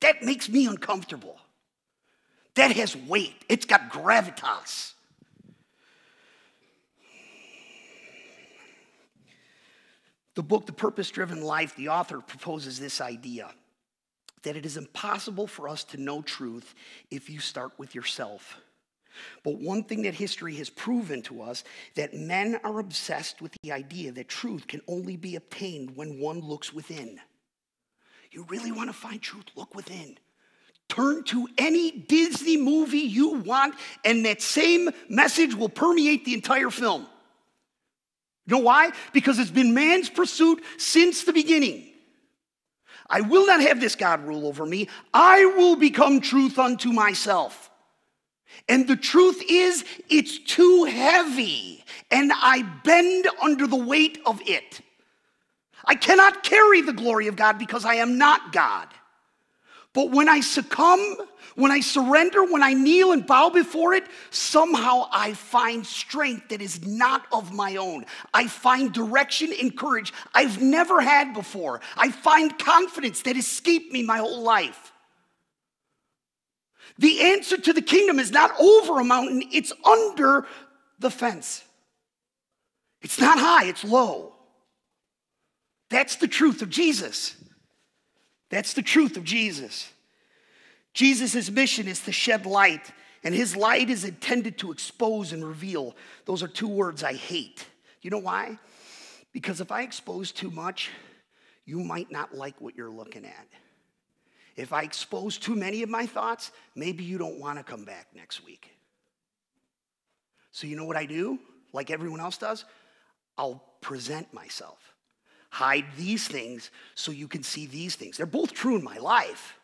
That makes me uncomfortable. That has weight. It's got gravitas. The book, The Purpose-Driven Life, the author proposes this idea that it is impossible for us to know truth if you start with yourself. But one thing that history has proven to us, that men are obsessed with the idea that truth can only be obtained when one looks within. You really want to find truth? Look within. Turn to any Disney movie you want, and that same message will permeate the entire film. You know why? Because it's been man's pursuit since the beginning. I will not have this God rule over me. I will become truth unto myself. And the truth is, it's too heavy, and I bend under the weight of it. I cannot carry the glory of God because I am not God. But when I succumb, when I surrender, when I kneel and bow before it, somehow I find strength that is not of my own. I find direction and courage I've never had before. I find confidence that escaped me my whole life. The answer to the kingdom is not over a mountain, it's under the fence. It's not high, it's low. That's the truth of Jesus. That's the truth of Jesus. Jesus' mission is to shed light, and his light is intended to expose and reveal. Those are two words I hate. You know why? Because if I expose too much, you might not like what you're looking at. If I expose too many of my thoughts, maybe you don't want to come back next week. So you know what I do? Like everyone else does? I'll present myself. Hide these things so you can see these things. They're both true in my life,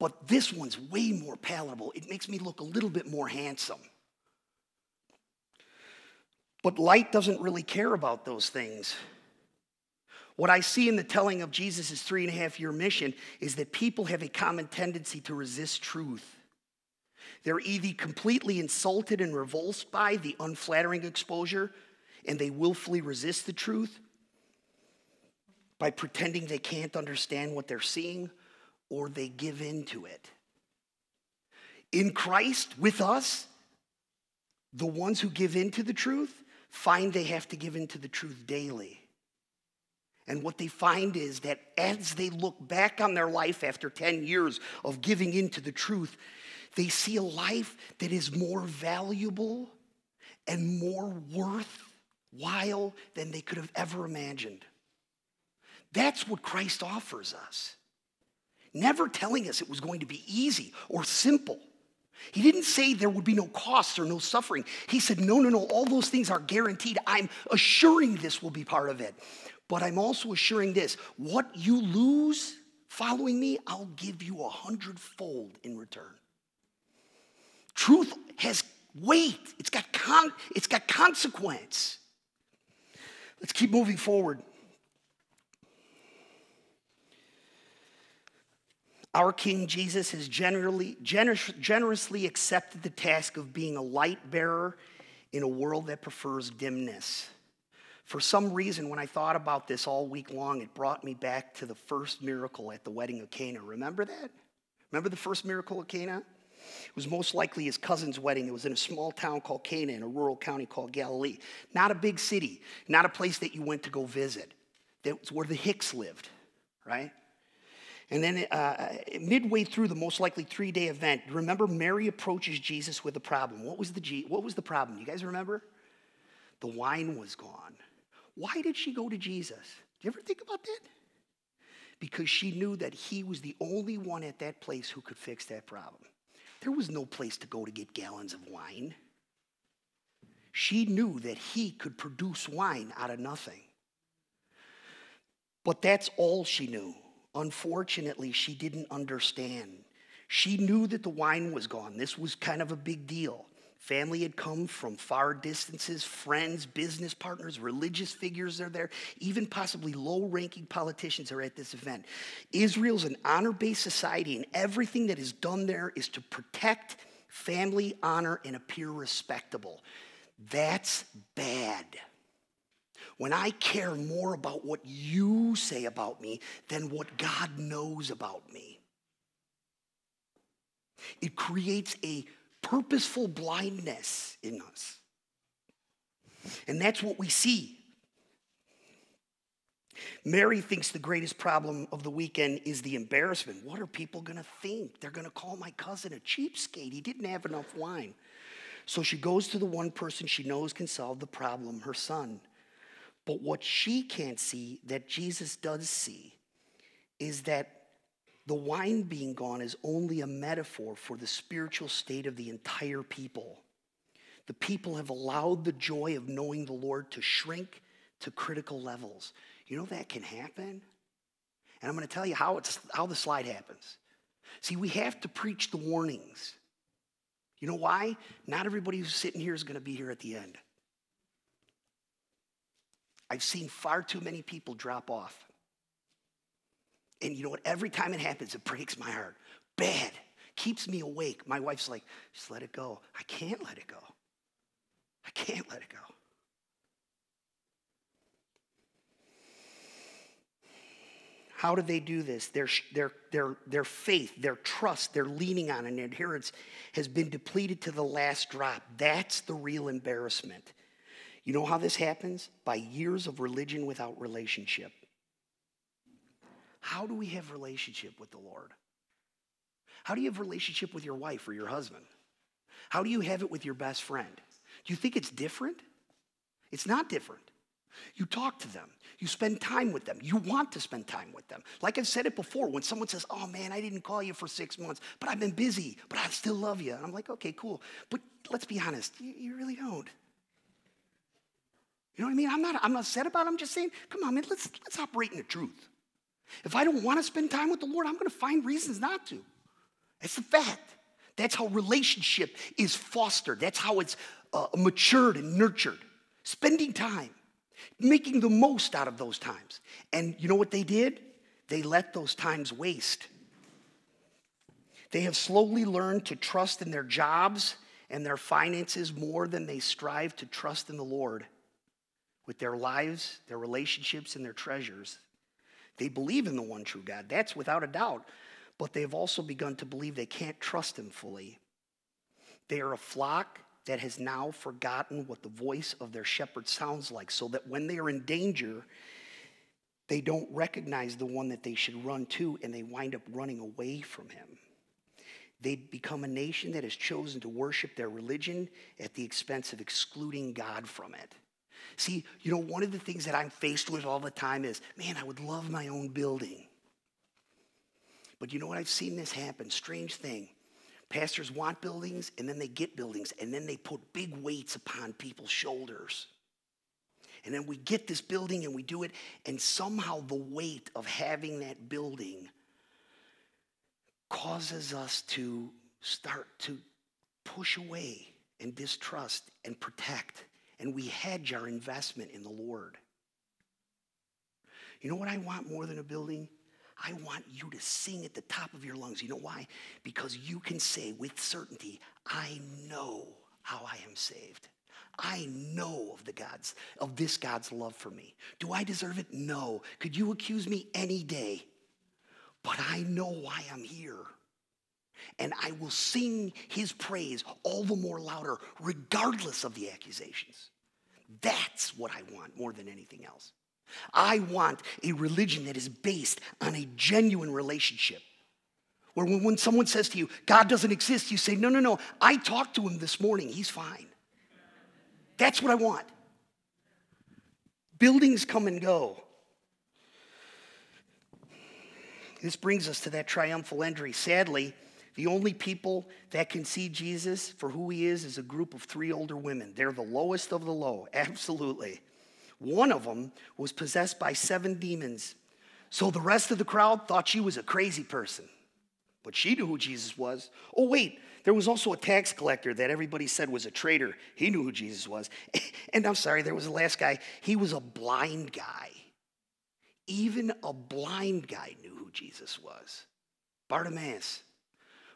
but this one's way more palatable. It makes me look a little bit more handsome. But light doesn't really care about those things. What I see in the telling of Jesus' three and a half year mission is that people have a common tendency to resist truth. They're either completely insulted and revulsed by the unflattering exposure, and they willfully resist the truth by pretending they can't understand what they're seeing, or they give in to it. In Christ, with us, the ones who give in to the truth find they have to give in to the truth daily. And what they find is that as they look back on their life after ten years of giving in to the truth, they see a life that is more valuable and more worth while than they could have ever imagined. That's what Christ offers us. Never telling us it was going to be easy or simple. He didn't say there would be no costs or no suffering. He said, no, no, no, all those things are guaranteed. I'm assuring this will be part of it. But I'm also assuring this, what you lose following me, I'll give you a hundredfold in return. Truth has weight. It's got, con it's got consequence. Let's keep moving forward. Our King Jesus has generally, generous, generously accepted the task of being a light bearer in a world that prefers dimness. For some reason, when I thought about this all week long, it brought me back to the first miracle at the wedding of Cana. Remember that? Remember the first miracle of Cana? It was most likely his cousin's wedding. It was in a small town called Cana in a rural county called Galilee. Not a big city, not a place that you went to go visit. That was where the Hicks lived, right? And then uh, midway through the most likely three-day event, remember Mary approaches Jesus with a problem. What was, the G what was the problem? You guys remember? The wine was gone. Why did she go to Jesus? Did you ever think about that? Because she knew that he was the only one at that place who could fix that problem. There was no place to go to get gallons of wine. She knew that he could produce wine out of nothing. But that's all she knew. Unfortunately, she didn't understand. She knew that the wine was gone. This was kind of a big deal. Family had come from far distances, friends, business partners, religious figures are there, even possibly low-ranking politicians are at this event. Israel's an honor-based society, and everything that is done there is to protect family honor and appear respectable. That's bad. When I care more about what you say about me than what God knows about me, it creates a purposeful blindness in us. And that's what we see. Mary thinks the greatest problem of the weekend is the embarrassment. What are people going to think? They're going to call my cousin a cheapskate. He didn't have enough wine. So she goes to the one person she knows can solve the problem, her son. But what she can't see that Jesus does see is that the wine being gone is only a metaphor for the spiritual state of the entire people. The people have allowed the joy of knowing the Lord to shrink to critical levels. You know that can happen? And I'm going to tell you how, it's, how the slide happens. See, we have to preach the warnings. You know why? Not everybody who's sitting here is going to be here at the end. I've seen far too many people drop off. And you know what? Every time it happens, it breaks my heart. Bad. Keeps me awake. My wife's like, just let it go. I can't let it go. I can't let it go. How do they do this? Their, their, their, their faith, their trust, their leaning on and adherence has been depleted to the last drop. That's the real embarrassment. You know how this happens? By years of religion without relationship. How do we have relationship with the Lord? How do you have relationship with your wife or your husband? How do you have it with your best friend? Do you think it's different? It's not different. You talk to them. You spend time with them. You want to spend time with them. Like I've said it before, when someone says, oh man, I didn't call you for six months, but I've been busy, but I still love you. And I'm like, okay, cool. But let's be honest, you, you really don't. You know what I mean? I'm not, I'm not upset about it. I'm just saying, come on, man, let's, let's operate in the truth. If I don't want to spend time with the Lord, I'm going to find reasons not to. That's the fact. That's how relationship is fostered. That's how it's uh, matured and nurtured. Spending time, making the most out of those times. And you know what they did? They let those times waste. They have slowly learned to trust in their jobs and their finances more than they strive to trust in the Lord. With their lives, their relationships, and their treasures. They believe in the one true God. That's without a doubt. But they've also begun to believe they can't trust him fully. They are a flock that has now forgotten what the voice of their shepherd sounds like, so that when they are in danger, they don't recognize the one that they should run to, and they wind up running away from him. They become a nation that has chosen to worship their religion at the expense of excluding God from it. See, you know, one of the things that I'm faced with all the time is, man, I would love my own building. But you know what? I've seen this happen. Strange thing. Pastors want buildings, and then they get buildings, and then they put big weights upon people's shoulders. And then we get this building, and we do it, and somehow the weight of having that building causes us to start to push away and distrust and protect, and we hedge our investment in the Lord. You know what I want more than a building? I want you to sing at the top of your lungs. You know why? Because you can say with certainty, I know how I am saved. I know of the God's, of this God's love for me. Do I deserve it? No. Could you accuse me any day? But I know why I'm here. And I will sing his praise all the more louder, regardless of the accusations. That's what I want more than anything else. I want a religion that is based on a genuine relationship. Where when, when someone says to you, God doesn't exist, you say, no, no, no, I talked to him this morning. He's fine. That's what I want. Buildings come and go. This brings us to that triumphal entry. Sadly, the only people that can see Jesus for who he is is a group of three older women. They're the lowest of the low, absolutely. One of them was possessed by seven demons. So the rest of the crowd thought she was a crazy person. But she knew who Jesus was. Oh, wait, there was also a tax collector that everybody said was a traitor. He knew who Jesus was. And I'm sorry, there was the last guy. He was a blind guy. Even a blind guy knew who Jesus was. Bartimaeus.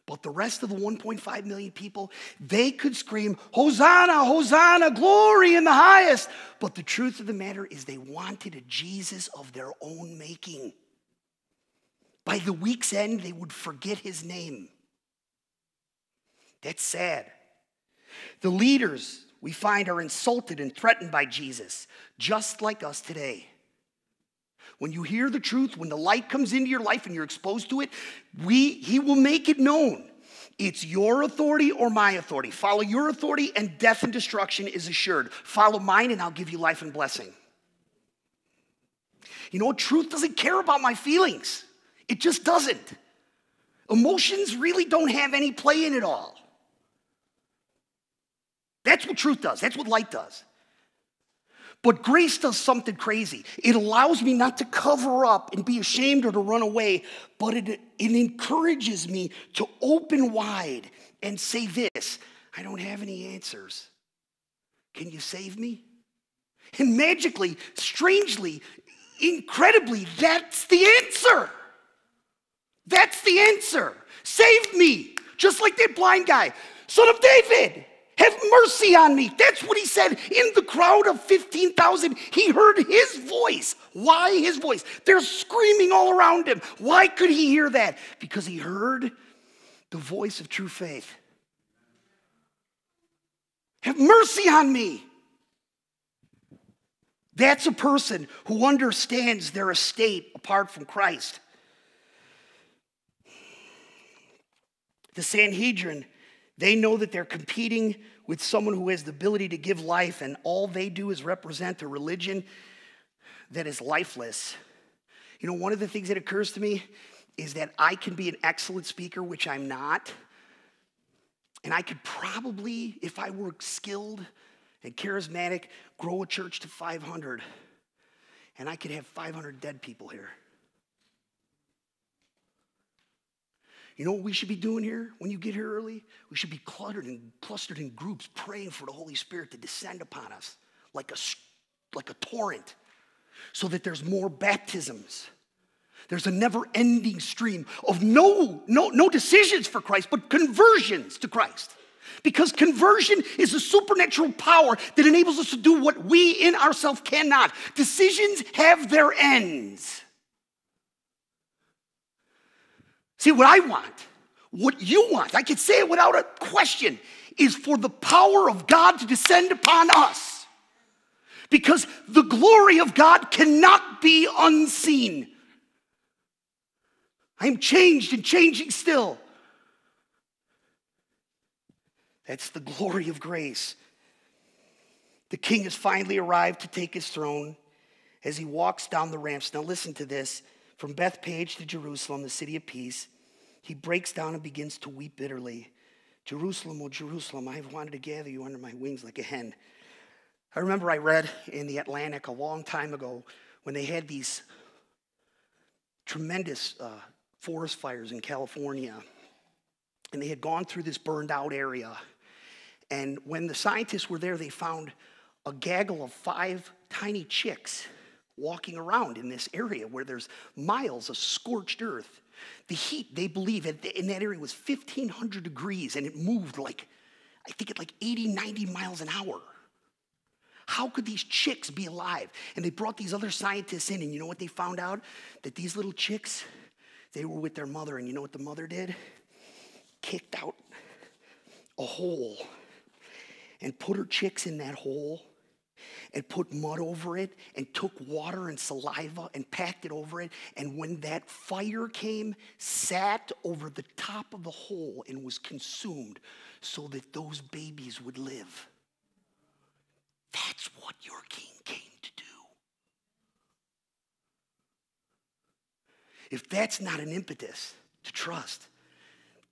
But the rest of the one point five million people, they could scream, Hosanna, Hosanna, glory in the highest. But the truth of the matter is they wanted a Jesus of their own making. By the week's end, they would forget his name. That's sad. The leaders, we find, are insulted and threatened by Jesus, just like us today. When you hear the truth, when the light comes into your life and you're exposed to it, we, he will make it known. It's your authority or my authority. Follow your authority and death and destruction is assured. Follow mine and I'll give you life and blessing. You know, truth doesn't care about my feelings. It just doesn't. Emotions really don't have any play in it all. That's what truth does. That's what light does. But grace does something crazy. It allows me not to cover up and be ashamed or to run away, but it, it encourages me to open wide and say this, I don't have any answers. Can you save me? And magically, strangely, incredibly, that's the answer. That's the answer. Save me, just like that blind guy. Son of David, have mercy on me. That's what he said. In the crowd of fifteen thousand, he heard his voice. Why his voice? They're screaming all around him. Why could he hear that? Because he heard the voice of true faith. Have mercy on me. That's a person who understands their estate apart from Christ. The Sanhedrin, they know that they're competing with someone who has the ability to give life, and all they do is represent a religion that is lifeless. You know, one of the things that occurs to me is that I can be an excellent speaker, which I'm not, and I could probably, if I were skilled and charismatic, grow a church to five hundred, and I could have five hundred dead people here. You know what we should be doing here when you get here early? We should be cluttered and clustered in groups praying for the Holy Spirit to descend upon us like a, like a torrent so that there's more baptisms. There's a never-ending stream of no, no, no decisions for Christ, but conversions to Christ. Because conversion is a supernatural power that enables us to do what we in ourselves cannot. Decisions have their ends. See, what I want, what you want, I can say it without a question, is for the power of God to descend upon us. Because the glory of God cannot be unseen. I am changed and changing still. That's the glory of grace. The king has finally arrived to take his throne as he walks down the ramps. Now listen to this. From Bethphage to Jerusalem, the city of peace, he breaks down and begins to weep bitterly. Jerusalem, oh Jerusalem, I have wanted to gather you under my wings like a hen. I remember I read in The Atlantic a long time ago when they had these tremendous uh, forest fires in California. And they had gone through this burned out area. And when the scientists were there, they found a gaggle of five tiny chicks walking around in this area where there's miles of scorched earth. The heat, they believe, in that area was fifteen hundred degrees, and it moved like, I think at like eighty, ninety miles an hour. How could these chicks be alive? And they brought these other scientists in, and you know what they found out? That these little chicks, they were with their mother, and you know what the mother did? Kicked out a hole and put her chicks in that hole and put mud over it and took water and saliva and packed it over it. And when that fire came, sat over the top of the hole and was consumed so that those babies would live. That's what your king came to do. If that's not an impetus to trust,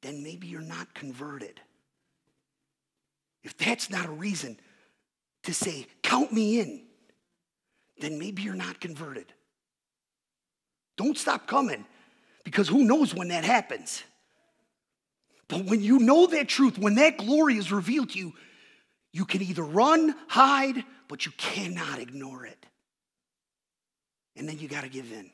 then maybe you're not converted. If that's not a reason to say, count me in, then maybe you're not converted. Don't stop coming, because who knows when that happens. But when you know that truth, when that glory is revealed to you, you can either run, hide, but you cannot ignore it. And then you got to give in.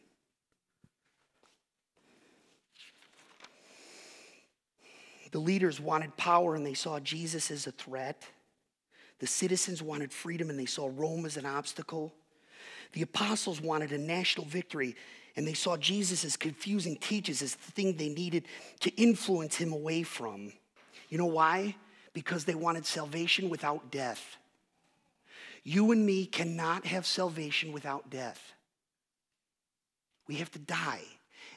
The leaders wanted power, and they saw Jesus as a threat. The citizens wanted freedom, and they saw Rome as an obstacle. The apostles wanted a national victory, and they saw Jesus as confusing teachers, as the thing they needed to influence him away from. You know why? Because they wanted salvation without death. You and me cannot have salvation without death. We have to die.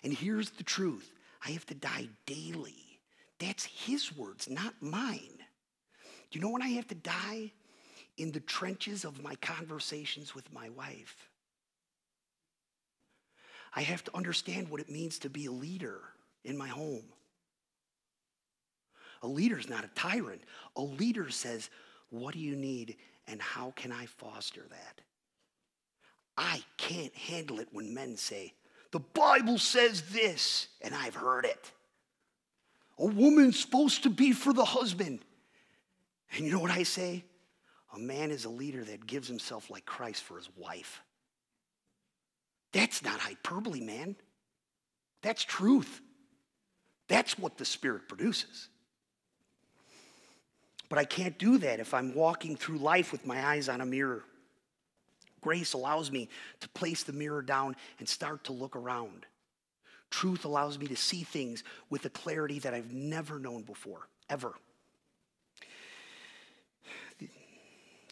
And here's the truth. I have to die daily. That's his words, not mine. Do you know when I have to die? In the trenches of my conversations with my wife. I have to understand what it means to be a leader in my home. A leader's not a tyrant. A leader says, what do you need and how can I foster that? I can't handle it when men say, the Bible says this and I've heard it. A woman's supposed to be for the husband. And you know what I say? A man is a leader that gives himself like Christ for his wife. That's not hyperbole, man. That's truth. That's what the Spirit produces. But I can't do that if I'm walking through life with my eyes on a mirror. Grace allows me to place the mirror down and start to look around. Truth allows me to see things with a clarity that I've never known before, ever.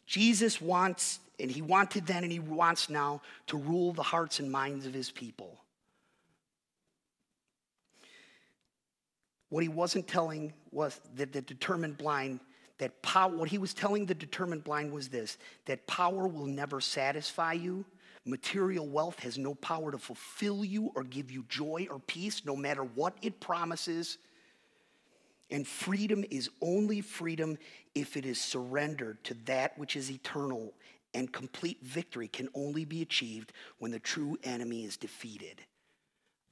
Jesus wants, and he wanted then and he wants now, to rule the hearts and minds of his people. What he wasn't telling was that the determined blind, that power, what he was telling the determined blind was this, that power will never satisfy you. Material wealth has no power to fulfill you or give you joy or peace, no matter what it promises. And freedom is only freedom if it is surrendered to that which is eternal, and complete victory can only be achieved when the true enemy is defeated.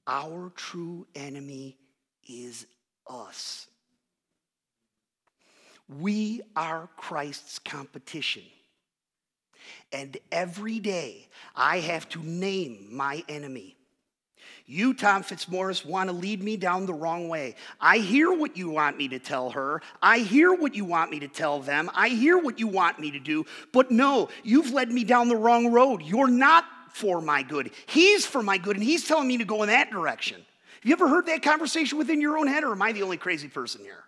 Our true enemy is us. We are Christ's competition. And every day I have to name my enemy. You, Tom Fitzmaurice, want to lead me down the wrong way. I hear what you want me to tell her. I hear what you want me to tell them. I hear what you want me to do. But no, you've led me down the wrong road. You're not for my good. He's for my good, and he's telling me to go in that direction. Have you ever heard that conversation within your own head, or am I the only crazy person here?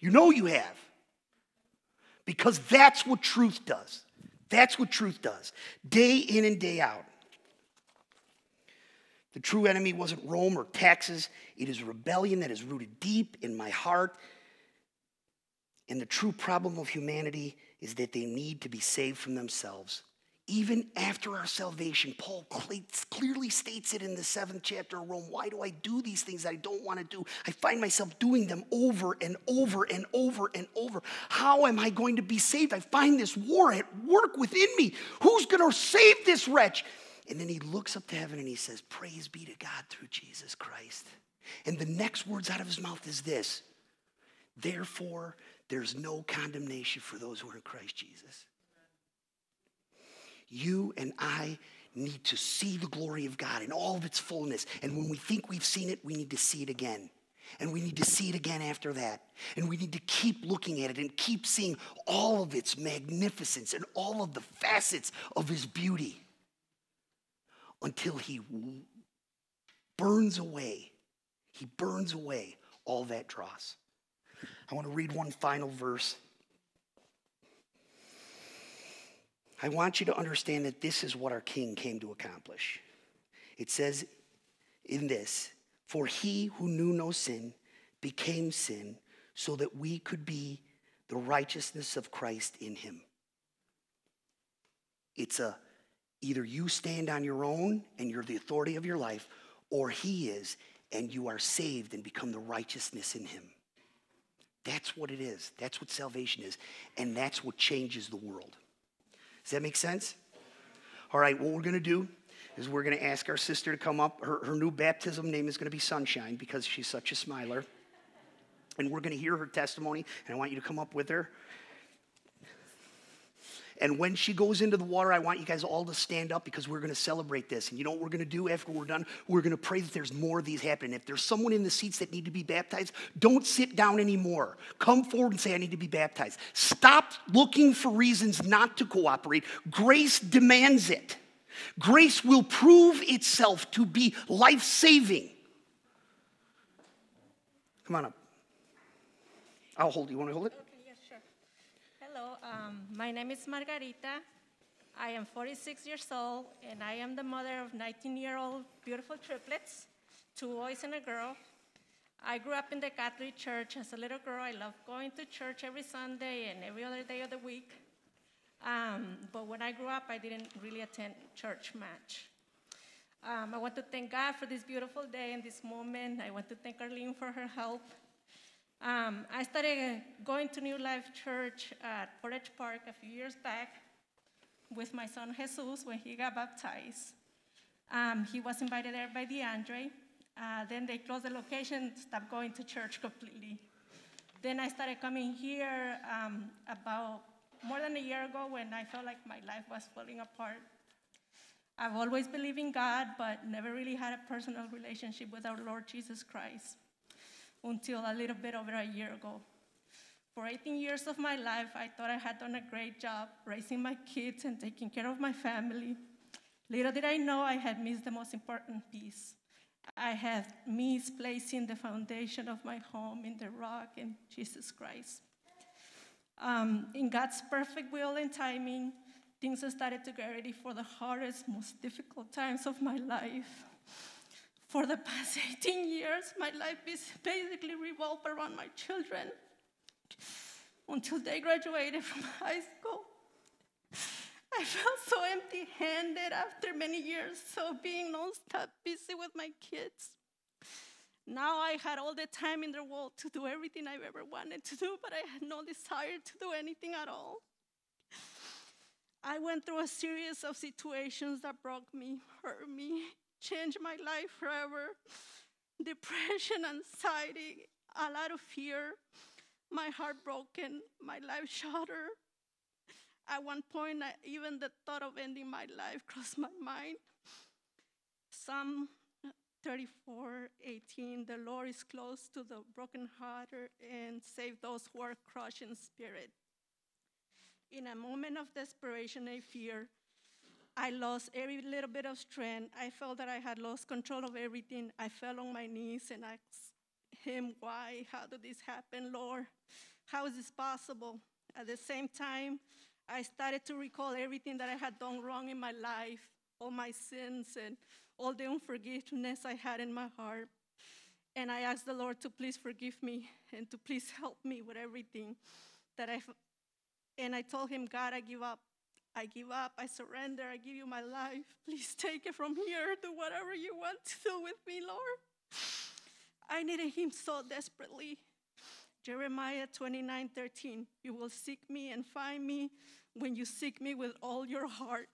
You know you have. Because that's what truth does. That's what truth does. Day in and day out. The true enemy wasn't Rome or taxes. It is rebellion that is rooted deep in my heart And the true problem of humanity is that they need to be saved from themselves. Even after our salvation, Paul clearly states it in the seventh chapter of Romans. Why do I do these things that I don't want to do? I find myself doing them over and over and over and over. How am I going to be saved? I find this war at work within me. Who's going to save this wretch? And then he looks up to heaven and he says, praise be to God through Jesus Christ. And the next words out of his mouth is this: therefore, there's no condemnation for those who are in Christ Jesus. You and I need to see the glory of God in all of its fullness. And when we think we've seen it, we need to see it again. And we need to see it again after that. And we need to keep looking at it and keep seeing all of its magnificence and all of the facets of his beauty until he burns away. He burns away all that dross. I want to read one final verse. I want you to understand that this is what our King came to accomplish. It says in this, for he who knew no sin became sin so that we could be the righteousness of Christ in him. It's a, either you stand on your own and you're the authority of your life, or he is and you are saved and become the righteousness in him. That's what it is. That's what salvation is. And that's what changes the world. Does that make sense? All right, what we're going to do is we're going to ask our sister to come up. Her, her new baptism name is going to be Sunshine because she's such a smiler. And we're going to hear her testimony, and I want you to come up with her. And when she goes into the water, I want you guys all to stand up because we're going to celebrate this. And you know what we're going to do after we're done? We're going to pray that there's more of these happening. If there's someone in the seats that need to be baptized, don't sit down anymore. Come forward and say, I need to be baptized. Stop looking for reasons not to cooperate. Grace demands it. Grace will prove itself to be life-saving. Come on up. I'll hold it. You want to hold it? Hello, um, my name is Margarita. I am forty-six years old, and I am the mother of nineteen-year-old beautiful triplets, two boys and a girl. I grew up in the Catholic Church as a little girl. I loved going to church every Sunday and every other day of the week. Um, but when I grew up, I didn't really attend church much. Um, I want to thank God for this beautiful day and this moment. I want to thank Arlene for her help. Um, I started going to New Life Church at Portage Park a few years back with my son Jesus when he got baptized. Um, he was invited there by DeAndre. Uh, then they closed the location, stopped going to church completely. Then I started coming here um, about more than a year ago when I felt like my life was falling apart. I've always believed in God, but never really had a personal relationship with our Lord Jesus Christ, until a little bit over a year ago. For eighteen years of my life, I thought I had done a great job raising my kids and taking care of my family. Little did I know I had missed the most important piece. I had missed placing the foundation of my home in the rock in Jesus Christ. Um, in God's perfect will and timing, things started to get ready for the hardest, most difficult times of my life. For the past eighteen years, my life is basically revolved around my children until they graduated from high school. I felt so empty-handed after many years of being nonstop busy with my kids. Now I had all the time in the world to do everything I've ever wanted to do, but I had no desire to do anything at all. I went through a series of situations that broke me, hurt me, changed my life forever. Depression, anxiety, a lot of fear, my heart broken, my life shattered. At one point, I, even the thought of ending my life crossed my mind. Psalm thirty-four eighteen, the Lord is close to the brokenhearted and save those who are crushed in spirit. In a moment of desperation and fear, I lost every little bit of strength. I felt that I had lost control of everything. I fell on my knees and asked him, why? How did this happen, Lord? How is this possible? At the same time, I started to recall everything that I had done wrong in my life, all my sins and all the unforgiveness I had in my heart. And I asked the Lord to please forgive me and to please help me with everything. that I, and I told him, God, I give up. I give up, I surrender, I give you my life. Please take it from here, do whatever you want to do with me, Lord. I needed him so desperately. Jeremiah twenty-nine thirteen, you will seek me and find me when you seek me with all your heart.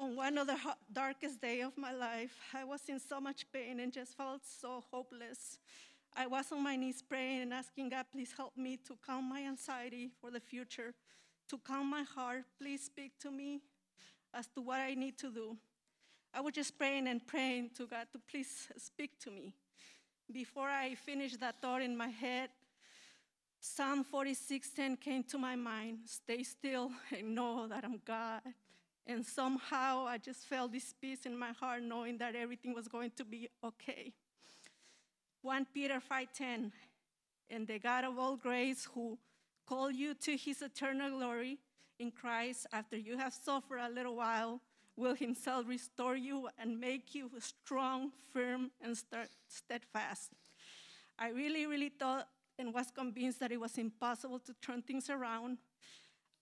On one of the hot, darkest days of my life, I was in so much pain and just felt so hopeless. I was on my knees praying and asking God, please help me to calm my anxiety for the future. To calm my heart, please speak to me as to what I need to do. I was just praying and praying to God to please speak to me. Before I finished that thought in my head, Psalm forty-six ten came to my mind. Stay still and know that I'm God. And somehow I just felt this peace in my heart, knowing that everything was going to be okay. First Peter five ten, and the God of all grace who call you to his eternal glory in Christ, after you have suffered a little while, will himself restore you and make you strong, firm, and steadfast. I really, really thought and was convinced that it was impossible to turn things around.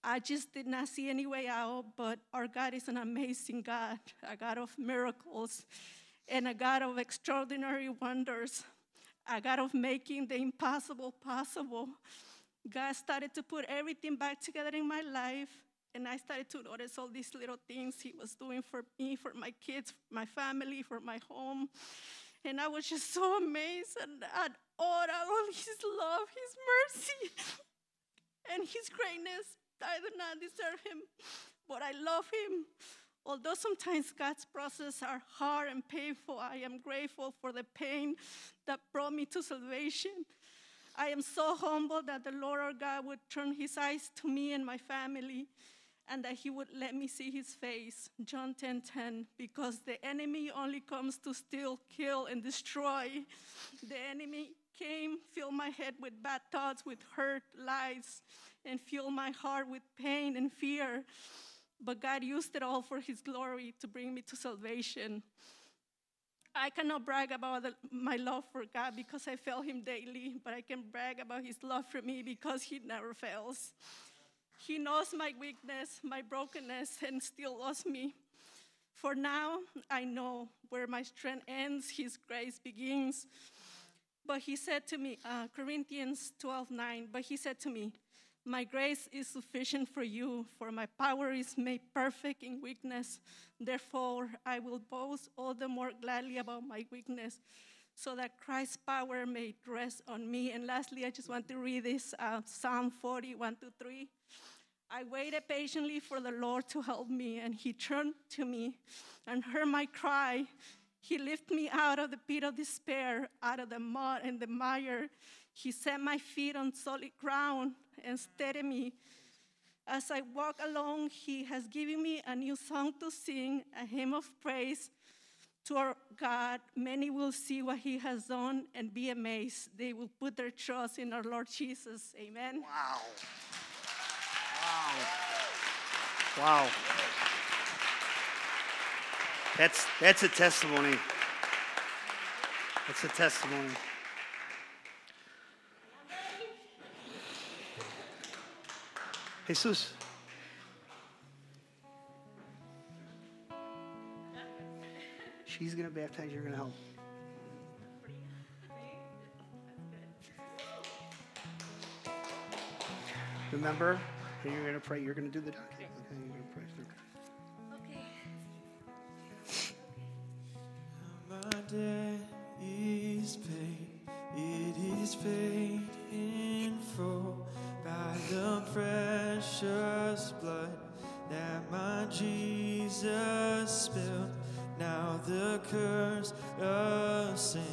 I just did not see any way out, but our God is an amazing God, a God of miracles, and a God of extraordinary wonders, a God of making the impossible possible. God started to put everything back together in my life, and I started to notice all these little things he was doing for me, for my kids, for my family, for my home. And I was just so amazed and at awe at all his love, his mercy, and his greatness. I do not deserve him, but I love him. Although sometimes God's processes are hard and painful, I am grateful for the pain that brought me to salvation. I am so humbled that the Lord our God would turn his eyes to me and my family, and that he would let me see his face. John ten ten, because the enemy only comes to steal, kill, and destroy. The enemy came, filled my head with bad thoughts, with hurt, lies, and filled my heart with pain and fear. But God used it all for his glory to bring me to salvation. I cannot brag about the, my love for God because I fail him daily, but I can brag about his love for me because he never fails. He knows my weakness, my brokenness, and still loves me. For now, I know where my strength ends, his grace begins. But he said to me, uh, Corinthians twelve nine, but he said to me, my grace is sufficient for you, for my power is made perfect in weakness. Therefore, I will boast all the more gladly about my weakness, so that Christ's power may rest on me. And lastly, I just want to read this, uh, Psalm forty, one to three. I waited patiently for the Lord to help me, and he turned to me and heard my cry. He lifted me out of the pit of despair, out of the mud and the mire. He set my feet on solid ground and steadied me. As I walk along, he has given me a new song to sing, a hymn of praise to our God. Many will see what he has done and be amazed. They will put their trust in our Lord Jesus. Amen. Wow. Wow. Wow. That's, that's a testimony. That's a testimony. Jesus. She's going to baptize. You're going to help. Remember, you're going to pray. You're going to do the document. Okay, you're going to pray through. Okay. My debt is paid. It is paid in full by the precious blood that my Jesus spilled. Now the curse of sin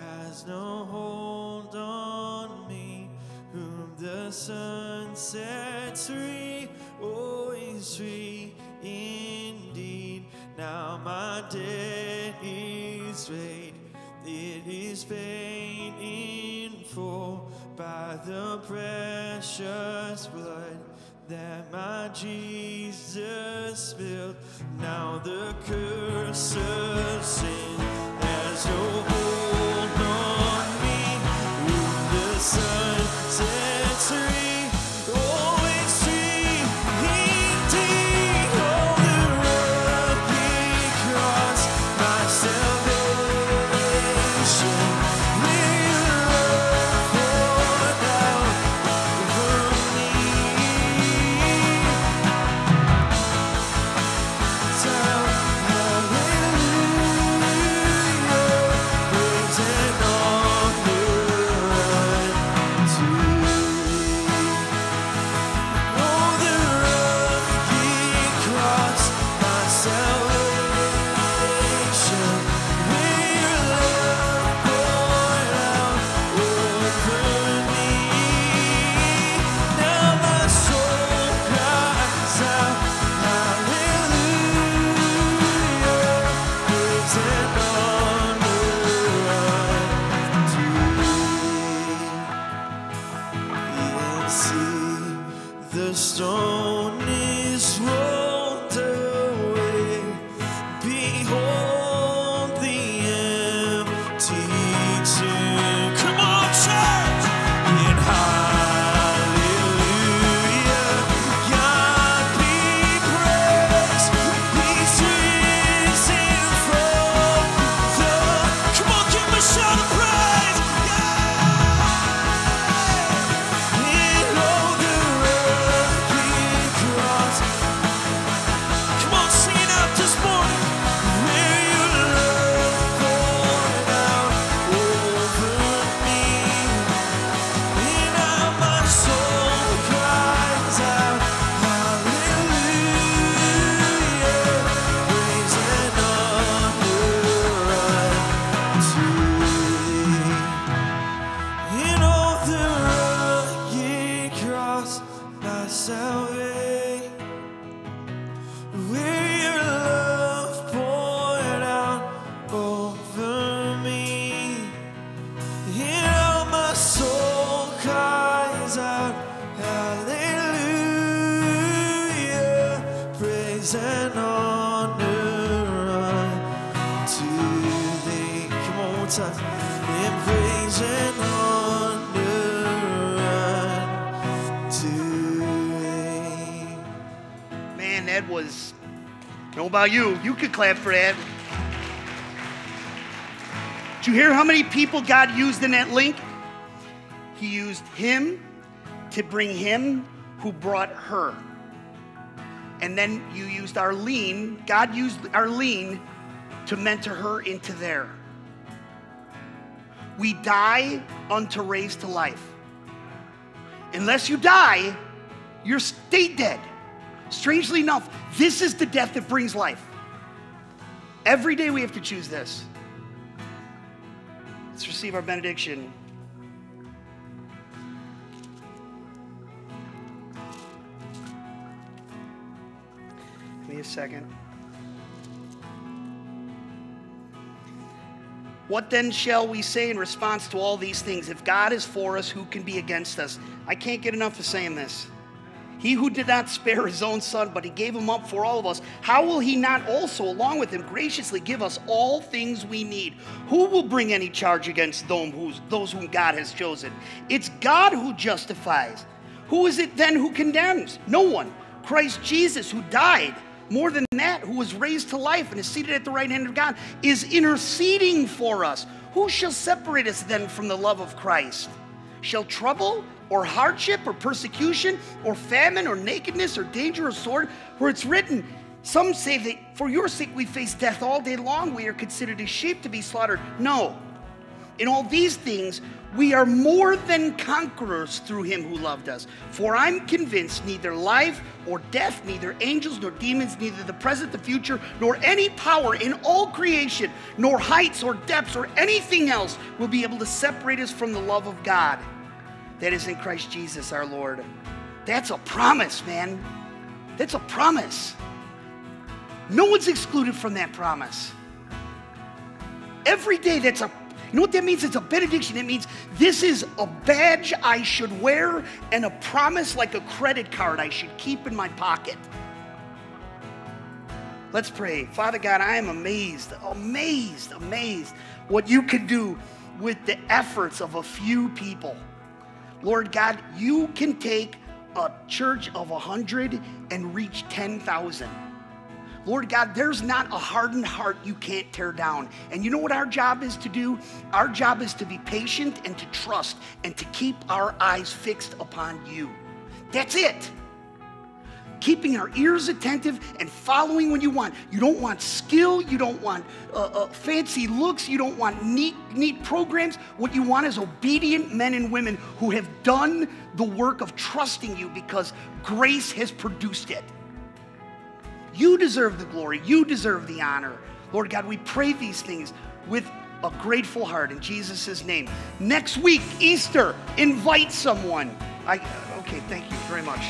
has no hold on me. Whom the Son sets free, oh, is free indeed. Now my debt is paid. It is paid in full by the precious blood that my Jesus spilled. Now the curse of sin has no hold on me. Whom the Son sets free. see the stone is rolled away. Behold the empty tomb. Come on, church! In hallelujah, God be praised. He's risen from the... Come on, give him a shout of praise! Was, I don't know about you, you could clap for that. Did you hear how many people God used in that link? He used him to bring him who brought her. And then you used Arlene, God used Arlene to mentor her into there. We die unto raise to life. Unless you die, you're stay dead. Strangely enough, this is the death that brings life. Every day we have to choose this. Let's receive our benediction. Give me a second. What then shall we say in response to all these things? If God is for us, who can be against us? I can't get enough of saying this. He who did not spare his own son, but he gave him up for all of us, how will he not also, along with him, graciously give us all things we need? Who will bring any charge against those whom God has chosen? It's God who justifies. Who is it then who condemns? No one. Christ Jesus, who died, more than that, who was raised to life and is seated at the right hand of God, is interceding for us. Who shall separate us then from the love of Christ? Shall trouble, or hardship, or persecution, or famine, or nakedness, or danger, or sword? For it's written, some say that for your sake we face death all day long, we are considered as sheep to be slaughtered. No, in all these things we are more than conquerors through him who loved us. For I'm convinced neither life or death, neither angels nor demons, neither the present, the future, nor any power in all creation, nor heights or depths or anything else will be able to separate us from the love of God that is in Christ Jesus our Lord. That's a promise, man. That's a promise. No one's excluded from that promise. Every day, that's a, you know what that means? It's a benediction. It means this is a badge I should wear and a promise like a credit card I should keep in my pocket. Let's pray. Father God, I am amazed, amazed, amazed what you can do with the efforts of a few people. Lord God, you can take a church of a hundred and reach ten thousand. Lord God, there's not a hardened heart you can't tear down. And you know what our job is to do? Our job is to be patient and to trust and to keep our eyes fixed upon you. That's it. Keeping our ears attentive and following when you want. You don't want skill. You don't want uh, uh, fancy looks. You don't want neat, neat programs. What you want is obedient men and women who have done the work of trusting you because grace has produced it. You deserve the glory. You deserve the honor. Lord God, we pray these things with a grateful heart in Jesus' name. Next week, Easter, invite someone. I, okay, thank you very much.